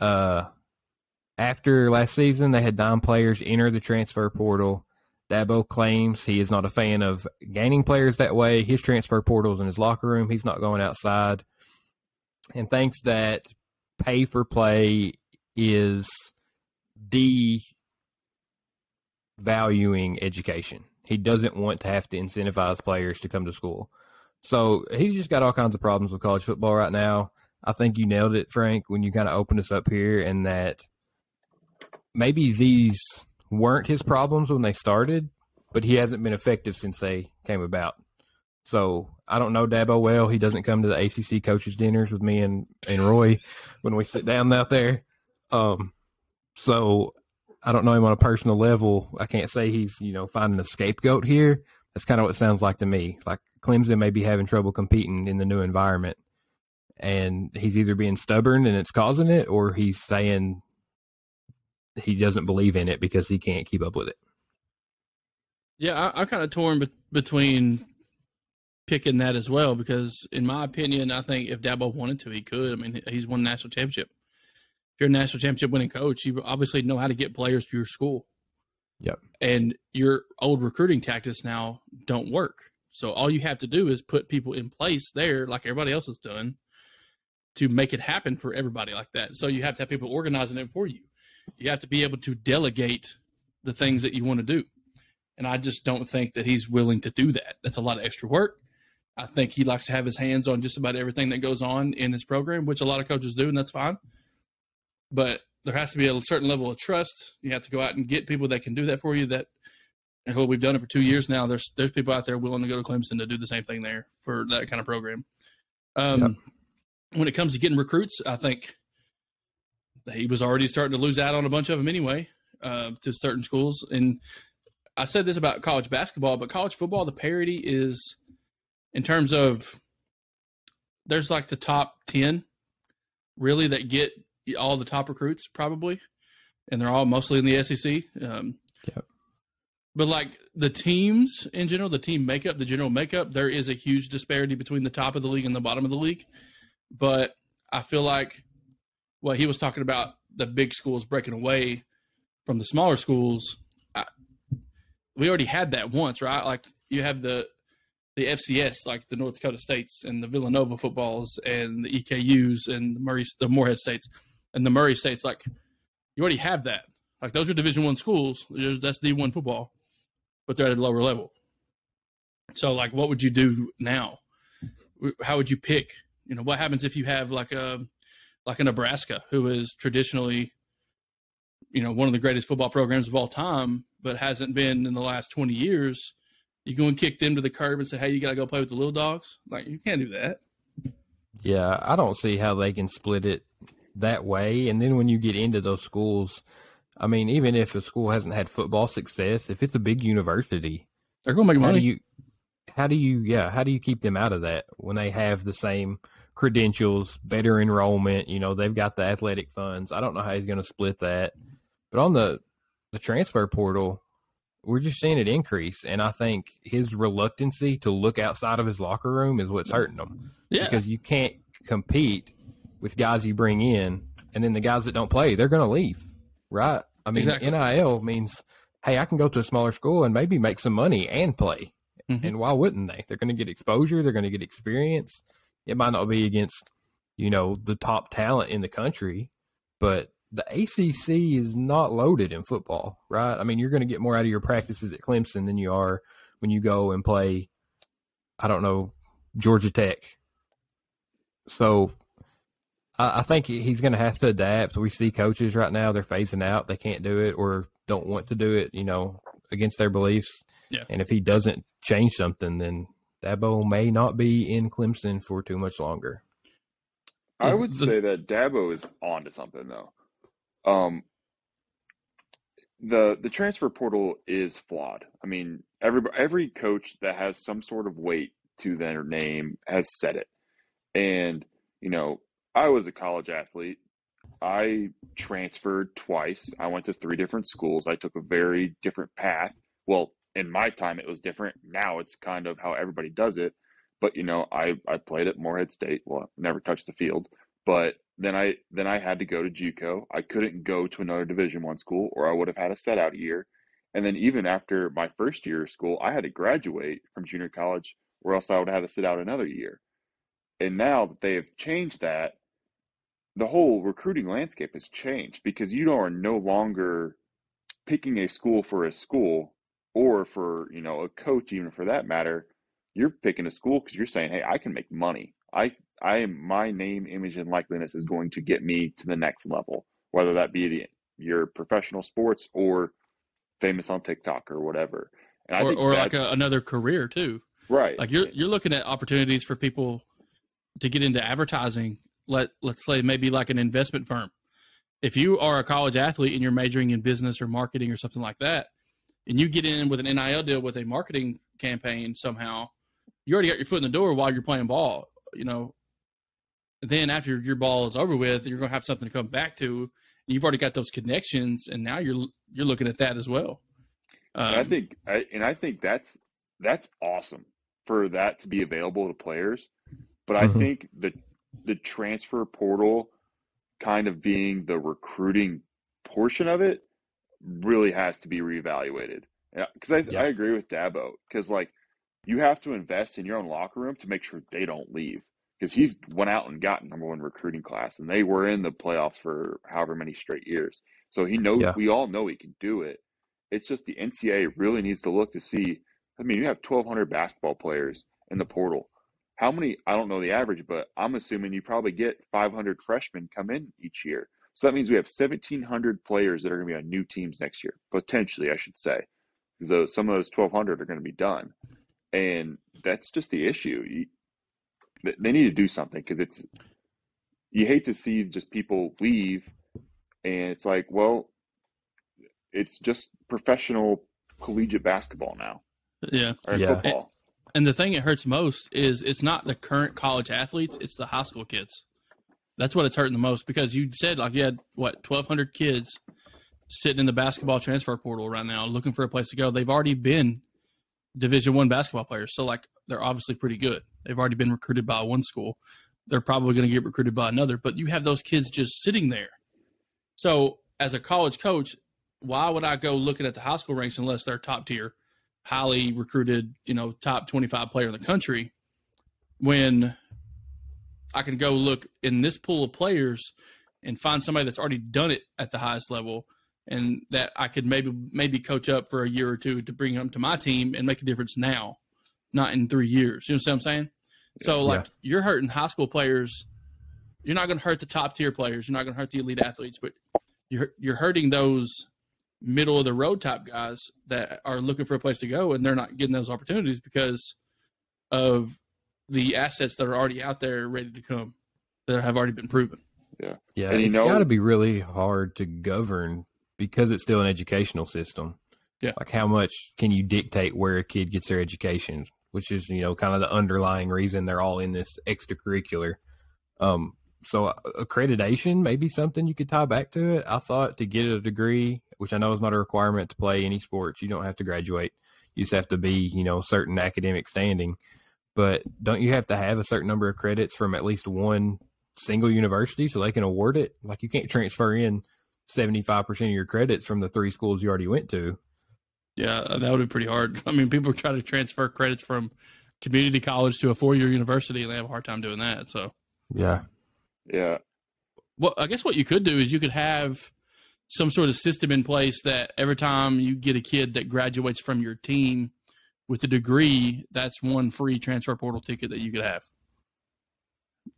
Uh, after last season, they had nine players enter the transfer portal. Dabo claims he is not a fan of gaining players that way. His transfer portal is in his locker room. He's not going outside. And thinks that pay for play is devaluing education. He doesn't want to have to incentivize players to come to school. So he's just got all kinds of problems with college football right now. I think you nailed it, Frank, when you kind of opened us up here, and that maybe these weren't his problems when they started, but he hasn't been effective since they came about. So I don't know Dabo well. He doesn't come to the A C C coaches' dinners with me and, and Roy when we sit down out there. Um, so I don't know him on a personal level. I can't say he's, you know, finding a scapegoat here. That's kind of what it sounds like to me. Like Clemson may be having trouble competing in the new environment, and he's either being stubborn and it's causing it, or he's saying he doesn't believe in it because he can't keep up with it. Yeah, I, I'm kind of torn be- between picking that as well, because in my opinion, I think if Dabo wanted to, he could. I mean, he's won a national championship. If you're a national championship winning coach, you obviously know how to get players to your school. Yep. And your old recruiting tactics now don't work. So all you have to do is put people in place there like everybody else has done to make it happen for everybody like that. So you have to have people organizing it for you. You have to be able to delegate the things that you want to do. And I just don't think that he's willing to do that. That's a lot of extra work. I think he likes to have his hands on just about everything that goes on in his program, which a lot of coaches do, and that's fine. But there has to be a certain level of trust. You have to go out and get people that can do that for you. That, and what we've done it for two years now. There's there's people out there willing to go to Clemson to do the same thing there for that kind of program. Um, yep. When it comes to getting recruits, I think he was already starting to lose out on a bunch of them anyway uh, to certain schools. And I said this about college basketball, but college football, the parity is in terms of there's like the top ten really that get all the top recruits probably, and they're all mostly in the S E C. Um, yep. But like the teams in general, the team makeup, the general makeup, there is a huge disparity between the top of the league and the bottom of the league. But I feel like what he was talking about, the big schools breaking away from the smaller schools, I, we already had that once, right? Like you have the the F C S, like the North Dakota States and the Villanova footballs and the E K Us and the, Murray, the Morehead States. And the Murray States, like, you already have that. Like, those are Division One schools. There's, that's D one football, but they're at a lower level. So, like, what would you do now? How would you pick? You know, what happens if you have, like, a like a Nebraska, who is traditionally, you know, one of the greatest football programs of all time, but hasn't been in the last twenty years. You go and kick them to the curb and say, hey, you got to go play with the little dogs? Like, you can't do that. Yeah, I don't see how they can split it that way. And then when you get into those schools, I mean, even if a school hasn't had football success, if it's a big university, they're going to make money. How do you, how do you, yeah, how do you keep them out of that when they have the same credentials, better enrollment, you know, they've got the athletic funds. I don't know how he's going to split that. But on the, the transfer portal, we're just seeing it increase. And I think his reluctancy to look outside of his locker room is what's hurting him. Yeah. Because you can't compete with guys you bring in, and then the guys that don't play, they're going to leave, right? I mean, exactly. N I L means, hey, I can go to a smaller school and maybe make some money and play. Mm-hmm. And why wouldn't they? They're going to get exposure. They're going to get experience. It might not be against, you know, the top talent in the country, but the A C C is not loaded in football, right? I mean, you're going to get more out of your practices at Clemson than you are when you go and play, I don't know, Georgia Tech. So I, I think he's going to have to adapt. We see coaches right now, they're phasing out. They can't do it or don't want to do it, you know, against their beliefs. Yeah. And if he doesn't change something, then Dabo may not be in Clemson for too much longer. I would say that Dabo is on to something, though. Um, the the transfer portal is flawed. I mean, every, every coach that has some sort of weight to their name has said it. And, you know, I was a college athlete. I transferred twice. I went to three different schools. I took a very different path. Well, in my time, it was different. Now it's kind of how everybody does it. But, you know, I, I played at Morehead State. Well, I never touched the field. But then I then I had to go to JUCO. I couldn't go to another Division I school, or I would have had a set-out year. And then even after my first year of school, I had to graduate from junior college, or else I would have had to sit out another year. And now that they have changed that, the whole recruiting landscape has changed, because you are no longer picking a school for a school or for, you know, a coach, even for that matter. You're picking a school because you're saying, hey, I can make money. I, I am, my name, image, and likeness is going to get me to the next level, whether that be the, your professional sports or famous on TikTok or whatever. And or I think or like a, another career too. Right. Like you're, you're looking at opportunities for people to get into advertising. Let, let's say maybe like an investment firm. If you are a college athlete and you're majoring in business or marketing or something like that, and you get in with an N I L deal with a marketing campaign somehow, you already got your foot in the door while you're playing ball, you know. Then after your ball is over with, you're going to have something to come back to. And you've already got those connections, and now you're you're looking at that as well. Um, and I think, I, and I think that's that's awesome for that to be available to players. But I mm-hmm. think the the transfer portal kind of being the recruiting portion of it really has to be reevaluated. Because I, yeah. I agree with Dabo. Because like. You have to invest in your own locker room to make sure they don't leave, because he's went out and got number one recruiting class, and they were in the playoffs for however many straight years. So he knows, yeah. we all know he can do it. It's just the N C A A really needs to look to see. I mean, you have twelve hundred basketball players in the portal. How many? I don't know the average, but I'm assuming you probably get five hundred freshmen come in each year. So that means we have seventeen hundred players that are going to be on new teams next year, potentially, I should say. So some of those twelve hundred are going to be done. And that's just the issue. You, they need to do something, because it's, you hate to see just people leave, and it's like, well, it's just professional collegiate basketball now. Yeah. Or yeah. football. And, and the thing that hurts most is it's not the current college athletes, it's the high school kids. That's what it's hurting the most, because you said like you had, what, twelve hundred kids sitting in the basketball transfer portal right now looking for a place to go. They've already been Division One basketball players. So like they're obviously pretty good. They've already been recruited by one school. They're probably going to get recruited by another, but you have those kids just sitting there. So as a college coach, why would I go looking at the high school ranks unless they're top tier, highly recruited, you know, top twenty-five player in the country, when I can go look in this pool of players and find somebody that's already done it at the highest level, and that I could maybe maybe coach up for a year or two to bring them to my team and make a difference now, not in three years. You know what I'm saying? Yeah, so, like, yeah. you're hurting high school players. You're not going to hurt the top-tier players. You're not going to hurt the elite athletes, but you're, you're hurting those middle-of-the-road type guys that are looking for a place to go, and they're not getting those opportunities because of the assets that are already out there ready to come, that have already been proven. Yeah, yeah. And it's you know, got to be really hard to govern, because it's still an educational system. Yeah. Like how much can you dictate where a kid gets their education, which is, you know, kind of the underlying reason they're all in this extracurricular. Um, so accreditation may be something you could tie back to it. I thought to get a degree, which I know is not a requirement to play any sports, you don't have to graduate. You just have to be, you know, certain academic standing, but don't you have to have a certain number of credits from at least one single university so they can award it? Like you can't transfer in seventy-five percent of your credits from the three schools you already went to. Yeah, that would be pretty hard. I mean, people try to transfer credits from community college to a four-year university, and they have a hard time doing that. So, yeah, yeah. Well, I guess what you could do is you could have some sort of system in place that every time you get a kid that graduates from your team with a degree, that's one free transfer portal ticket that you could have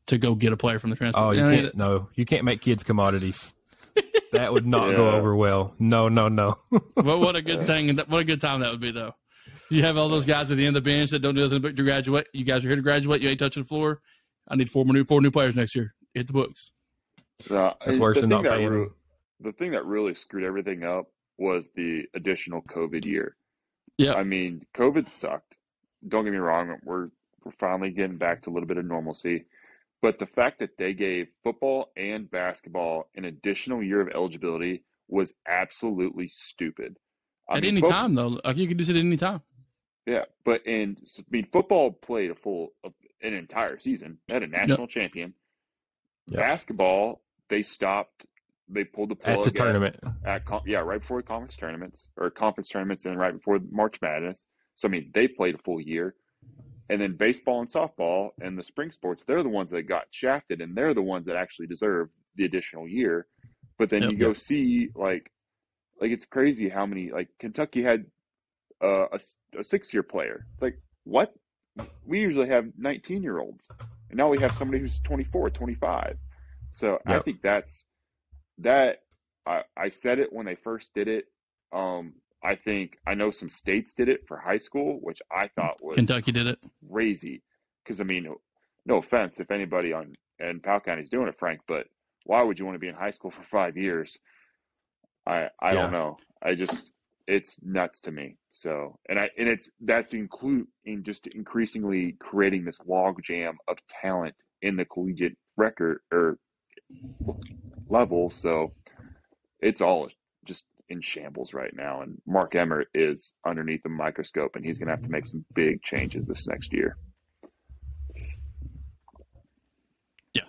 to go get a player from the transfer. Oh, you can't, that, no, you can't make kids commodities. That would not yeah. go over well. No, no, no. Well, what a good thing. What a good time that would be, though. You have all those guys at the end of the bench that don't do nothing but to graduate. You guys are here to graduate. You ain't touching the floor. I need four more new, four new players next year. Hit the books. Uh, That's worse than not paying. Re- the thing that really screwed everything up was the additional COVID year. Yeah. I mean, COVID sucked. Don't get me wrong. We're, we're finally getting back to a little bit of normalcy. But the fact that they gave football and basketball an additional year of eligibility was absolutely stupid. I at mean, any fo- time, though. Like, you could do it at any time. Yeah, but in I mean, football played a full an entire season. They had a national yep. champion. Yep. Basketball, they stopped. They pulled the plug at the tournament. At, at, yeah, right before conference tournaments or conference tournaments, and right before March Madness. So I mean, they played a full year. And then baseball and softball and the spring sports, they're the ones that got shafted, and they're the ones that actually deserve the additional year. But then yep, you go yep. see, like, like it's crazy how many, like, Kentucky had uh, a, a six-year player. It's like, what? We usually have nineteen-year-olds, and now we have somebody who's twenty-four, twenty-five. So yep. I think that's that. I, I said it when they first did it. Um, I think I know some states did it for high school, which I thought was Kentucky did it crazy. Because I mean, no offense if anybody on in Powell County is doing it, Frank, but why would you want to be in high school for five years? I I yeah. don't know. I just it's nuts to me. So and I and it's that's include in just increasingly creating this logjam of talent in the collegiate record or level. So it's all just in shambles right now, and Mark Emmert is underneath the microscope, and he's going to have to make some big changes this next year. Yeah.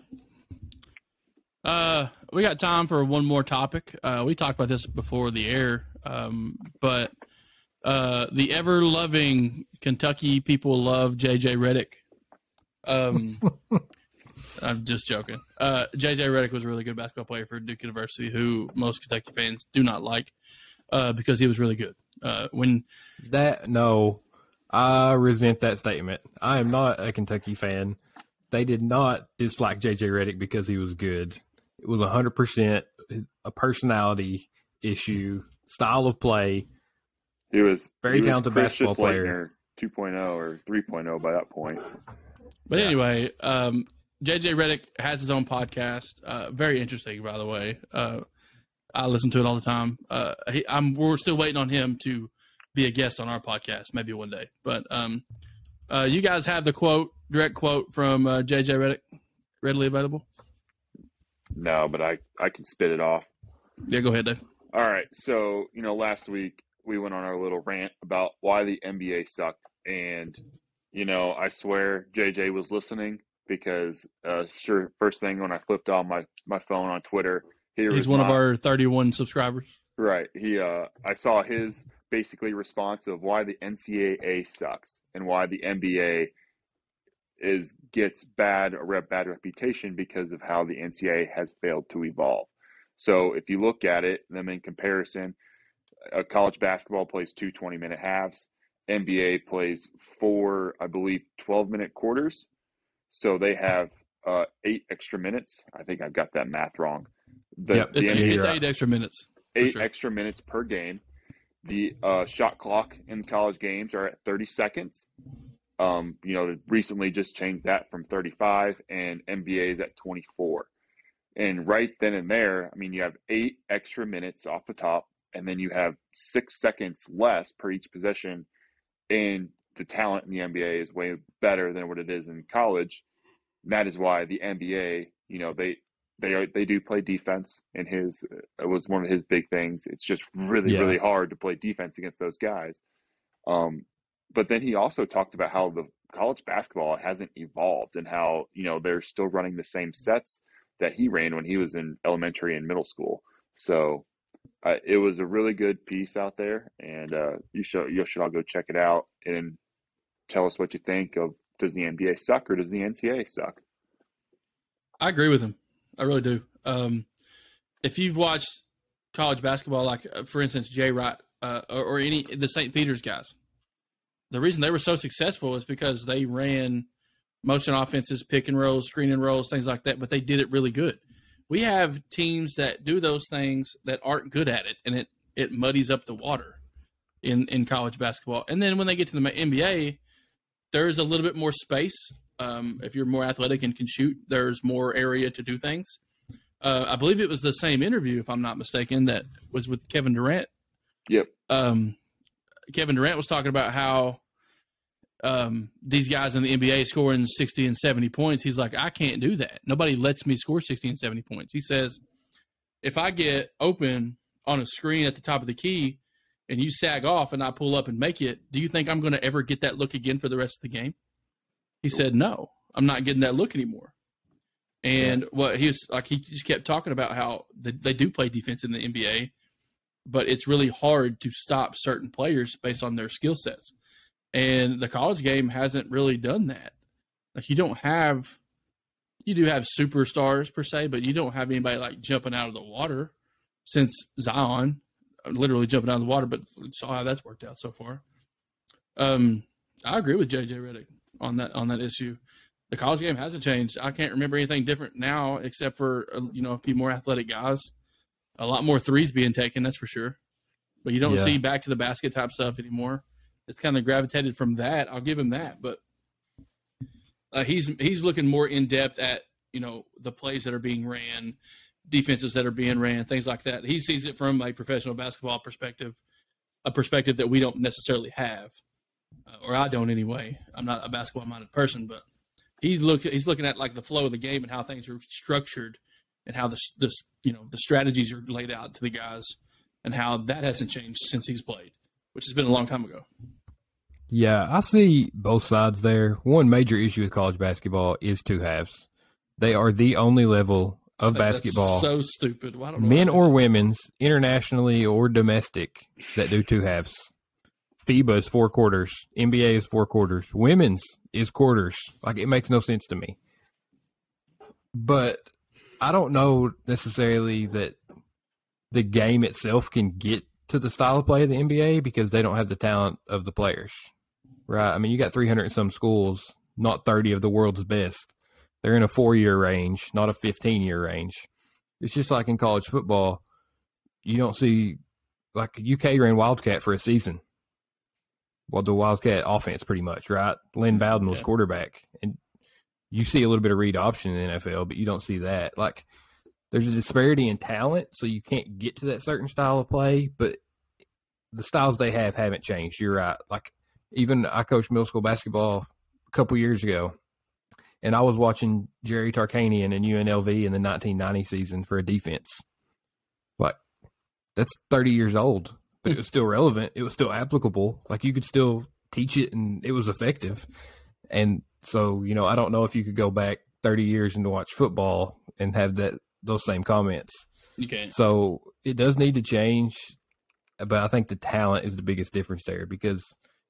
Uh, we got time for one more topic. Uh, we talked about this before the air, um, but uh, the ever-loving Kentucky people love J J Redick. Um, I'm just joking. Uh, J J Redick was a really good basketball player for Duke University, who most Kentucky fans do not like uh, because he was really good. Uh, when that no, I resent that statement. I am not a Kentucky fan. They did not dislike J J Redick because he was good. It was one hundred percent a personality issue, style of play. He was very he talented was basketball player, two point oh or three point oh by that point. But yeah. anyway. Um, J J Redick has his own podcast. Uh, very interesting, by the way. Uh, I listen to it all the time. Uh, he, I'm we're still waiting on him to be a guest on our podcast, maybe one day. But um, uh, you guys have the quote, direct quote from uh, J J Redick, readily available? No, but I, I can spit it off. Yeah, go ahead, Dave. All right. So, you know, last week we went on our little rant about why the N B A sucked. And, you know, I swear J J was listening. Because uh, sure, first thing when I flipped on my, my phone on Twitter, here he's one my, of our thirty-one subscribers. Right, he uh, I saw his basically response of why the N C double A sucks and why the N B A is gets bad a rep, bad reputation because of how the N C double A has failed to evolve. So if you look at it, them in comparison, uh, college basketball plays two twenty-minute halves. N B A plays four, I believe, twelve-minute quarters. So they have uh, eight extra minutes. I think I've got that math wrong. The, yep, it's, the N B A, eight, it's eight extra minutes. Eight sure. extra minutes per game. The uh, shot clock in college games are at thirty seconds. Um, you know, recently just changed that from thirty-five, and N B A is at twenty-four. And right then and there, I mean, you have eight extra minutes off the top, and then you have six seconds less per each possession. And the talent in the N B A is way better than what it is in college. And that is why the N B A, you know, they they are, they do play defense, and his it was one of his big things. It's just really yeah. really hard to play defense against those guys. Um, but then he also talked about how the college basketball hasn't evolved and how you know they're still running the same sets that he ran when he was in elementary and middle school. So I, it was a really good piece out there, and uh, you should you should all go check it out and tell us what you think of, does the N B A suck or does the N C A A suck? I agree with him. I really do. Um, if you've watched college basketball, like uh, for instance, Jay Wright uh, or, or any the Saint Peter's guys, the reason they were so successful is because they ran motion offenses, pick and rolls, screen and rolls, things like that, but they did it really good. We have teams that do those things that aren't good at it, and it, it muddies up the water in, in college basketball. And then when they get to the N B A, there's a little bit more space. Um, if you're more athletic and can shoot, there's more area to do things. Uh, I believe it was the same interview, if I'm not mistaken, that was with Kevin Durant. Yep. Um, Kevin Durant was talking about how um, these guys in the N B A scoring sixty and seventy points. He's like, I can't do that. Nobody lets me score sixty and seventy points. He says, if I get open on a screen at the top of the key and you sag off and I pull up and make it, do you think I'm going to ever get that look again for the rest of the game? He said, no, I'm not getting that look anymore. And what he was like, he just kept talking about how the, they do play defense in the N B A, but it's really hard to stop certain players based on their skill sets. And the college game hasn't really done that. Like, you don't have, you do have superstars per se, but you don't have anybody like jumping out of the water since Zion, literally jumping out of the water, but saw how that's worked out so far. Um, I agree with J J Redick on that, on that issue. The college game hasn't changed. I can't remember anything different now, except for, you know, a few more athletic guys, a lot more threes being taken. That's for sure. But you don't yeah. see back to the basket type stuff anymore. It's kind of gravitated from that. I'll give him that, but uh, he's, he's looking more in depth at, you know, the plays that are being ran, defenses that are being ran, things like that. He sees it from a professional basketball perspective, a perspective that we don't necessarily have, uh, or I don't anyway. I'm not a basketball minded person, but he's look he's looking at like the flow of the game and how things are structured and how the, the, you know, the strategies are laid out to the guys and how that hasn't changed since he's played, which has been a long time ago. Yeah, I see both sides there. One major issue with college basketball is two halves. They are the only level of basketball. That's so stupid. Well, I don't know men or women's, internationally or domestic, that do two halves. FIBA is four quarters. N B A is four quarters. Women's is quarters. Like, it makes no sense to me. But I don't know necessarily that the game itself can get to the style of play of the N B A because they don't have the talent of the players, right? I mean, you got three hundred and some schools, not thirty of the world's best. They're in a four-year range, not a fifteen-year range. It's just like in college football, you don't see – like U K ran Wildcat for a season. Well, the Wildcat offense pretty much, right? Lynn Bowden was yeah. quarterback. And you see a little bit of read option in the N F L, but you don't see that. Like, there's a disparity in talent, so you can't get to that certain style of play, but the styles they have haven't changed. You're right. Like, even I coached middle school basketball a couple years ago, and I was watching Jerry Tarkanian and U N L V in the nineteen ninety season for a defense. Like, that's thirty years old, but it was still relevant. It was still applicable. Like, you could still teach it, and it was effective. And so, you know, I don't know if you could go back thirty years and watch football and have that – those same comments. Okay. So it does need to change, but I think the talent is the biggest difference there because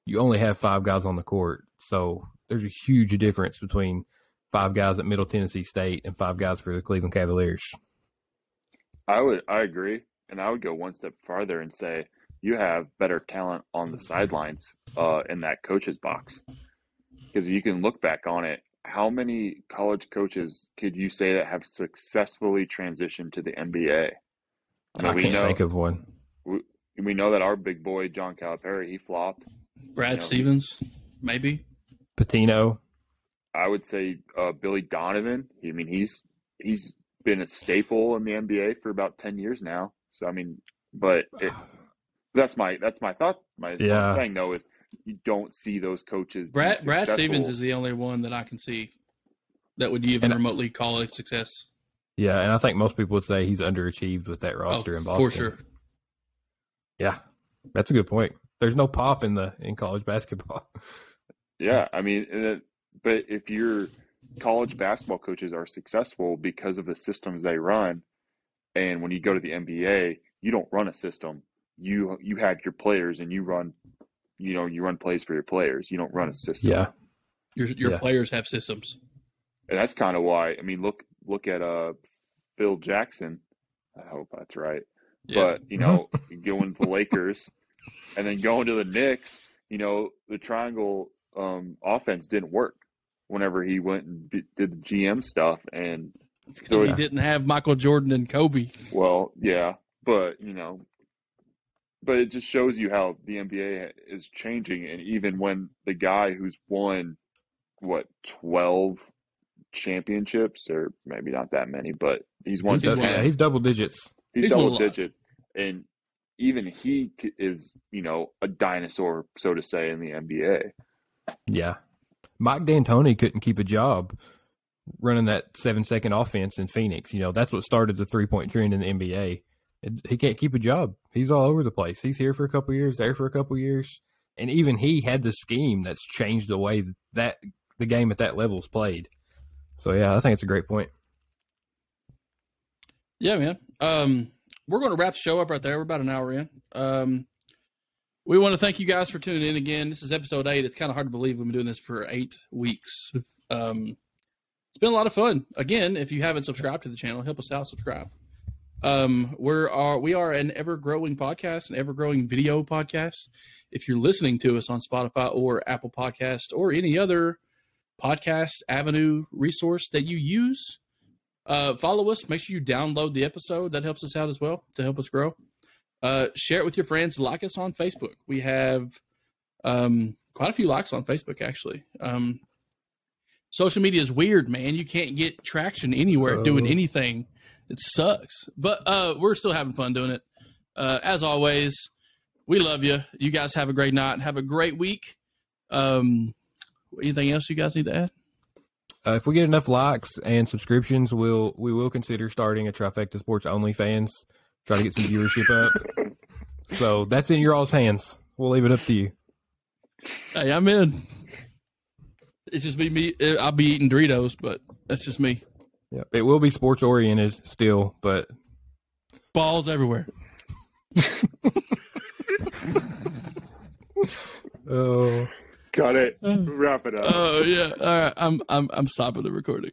you only have five guys on the court. So there's a huge difference between five guys at Middle Tennessee State and five guys for the Cleveland Cavaliers. I would, I agree. And I would go one step farther and say you have better talent on the sidelines uh, in that coach's box because you can look back on it. How many college coaches could you say that have successfully transitioned to the N B A? I, mean, I can't know, think of one. We, we know that our big boy, John Calipari, he flopped. Brad you know, Stevens, maybe. Pitino. I would say uh, Billy Donovan. I mean, he's he's been a staple in the N B A for about ten years now. So, I mean, but it, that's my that's my thought. My yeah. what I'm saying, though, is you don't see those coaches. Brad, Brad Stevens is the only one that I can see that would even and, remotely call it success. Yeah, and I think most people would say he's underachieved with that roster oh, in Boston. For sure. Yeah, that's a good point. There's no pop in the in college basketball. Yeah, I mean, but if your college basketball coaches are successful because of the systems they run, and when you go to the N B A, you don't run a system. You you have your players and you run, you know, you run plays for your players. You don't run a system. Yeah, your your yeah. players have systems. And that's kind of why. I mean, look look at uh Phil Jackson. I hope that's right. Yeah. But you know, going to the Lakers and then going to the Knicks. You know, the triangle um, offense didn't work whenever he went and b- did the G M stuff, and it's because so he didn't have Michael Jordan and Kobe. Well, yeah, but you know. But it just shows you how the N B A is changing. And even when the guy who's won, what, twelve championships, or maybe not that many, but he's won he's double, ten. Yeah, he's double digits. He's, he's double digit. And even he is, you know, a dinosaur, so to say, in the N B A. Yeah. Mike D'Antoni couldn't keep a job running that seven-second offense in Phoenix. You know, that's what started the three-point trend in the N B A. He can't keep a job. He's all over the place. He's here for a couple of years, there for a couple of years. And even he had the scheme that's changed the way that the game at that level is played. So, yeah, I think it's a great point. Yeah, man. Um, we're going to wrap the show up right there. We're about an hour in. Um, we want to thank you guys for tuning in again. This is episode eight. It's kind of hard to believe we've been doing this for eight weeks. Um, it's been a lot of fun. Again, if you haven't subscribed to the channel, help us out, subscribe. Um, we're are we are an ever growing podcast, an ever growing video podcast. If you're listening to us on Spotify or Apple Podcast or any other podcast avenue resource that you use, uh, follow us. Make sure you download the episode. That helps us out as well to help us grow. Uh, share it with your friends. Like us on Facebook. We have um quite a few likes on Facebook actually. Um, social media is weird, man. You can't get traction anywhere oh. doing anything. It sucks, but uh, we're still having fun doing it. Uh, as always, we love you. You guys have a great night. Have a great week. Um, anything else you guys need to add? Uh, if we get enough likes and subscriptions, we'll we will consider starting a Trifecta Sports OnlyFans. Try to get some viewership up. So that's in your all's hands. We'll leave it up to you. Hey, I'm in. It's just be me. I'll be eating Doritos, but that's just me. Yeah, it will be sports oriented still, but balls everywhere. Oh, got it. Wrap it up. Oh yeah. All right, I'm I'm I'm stopping the recording.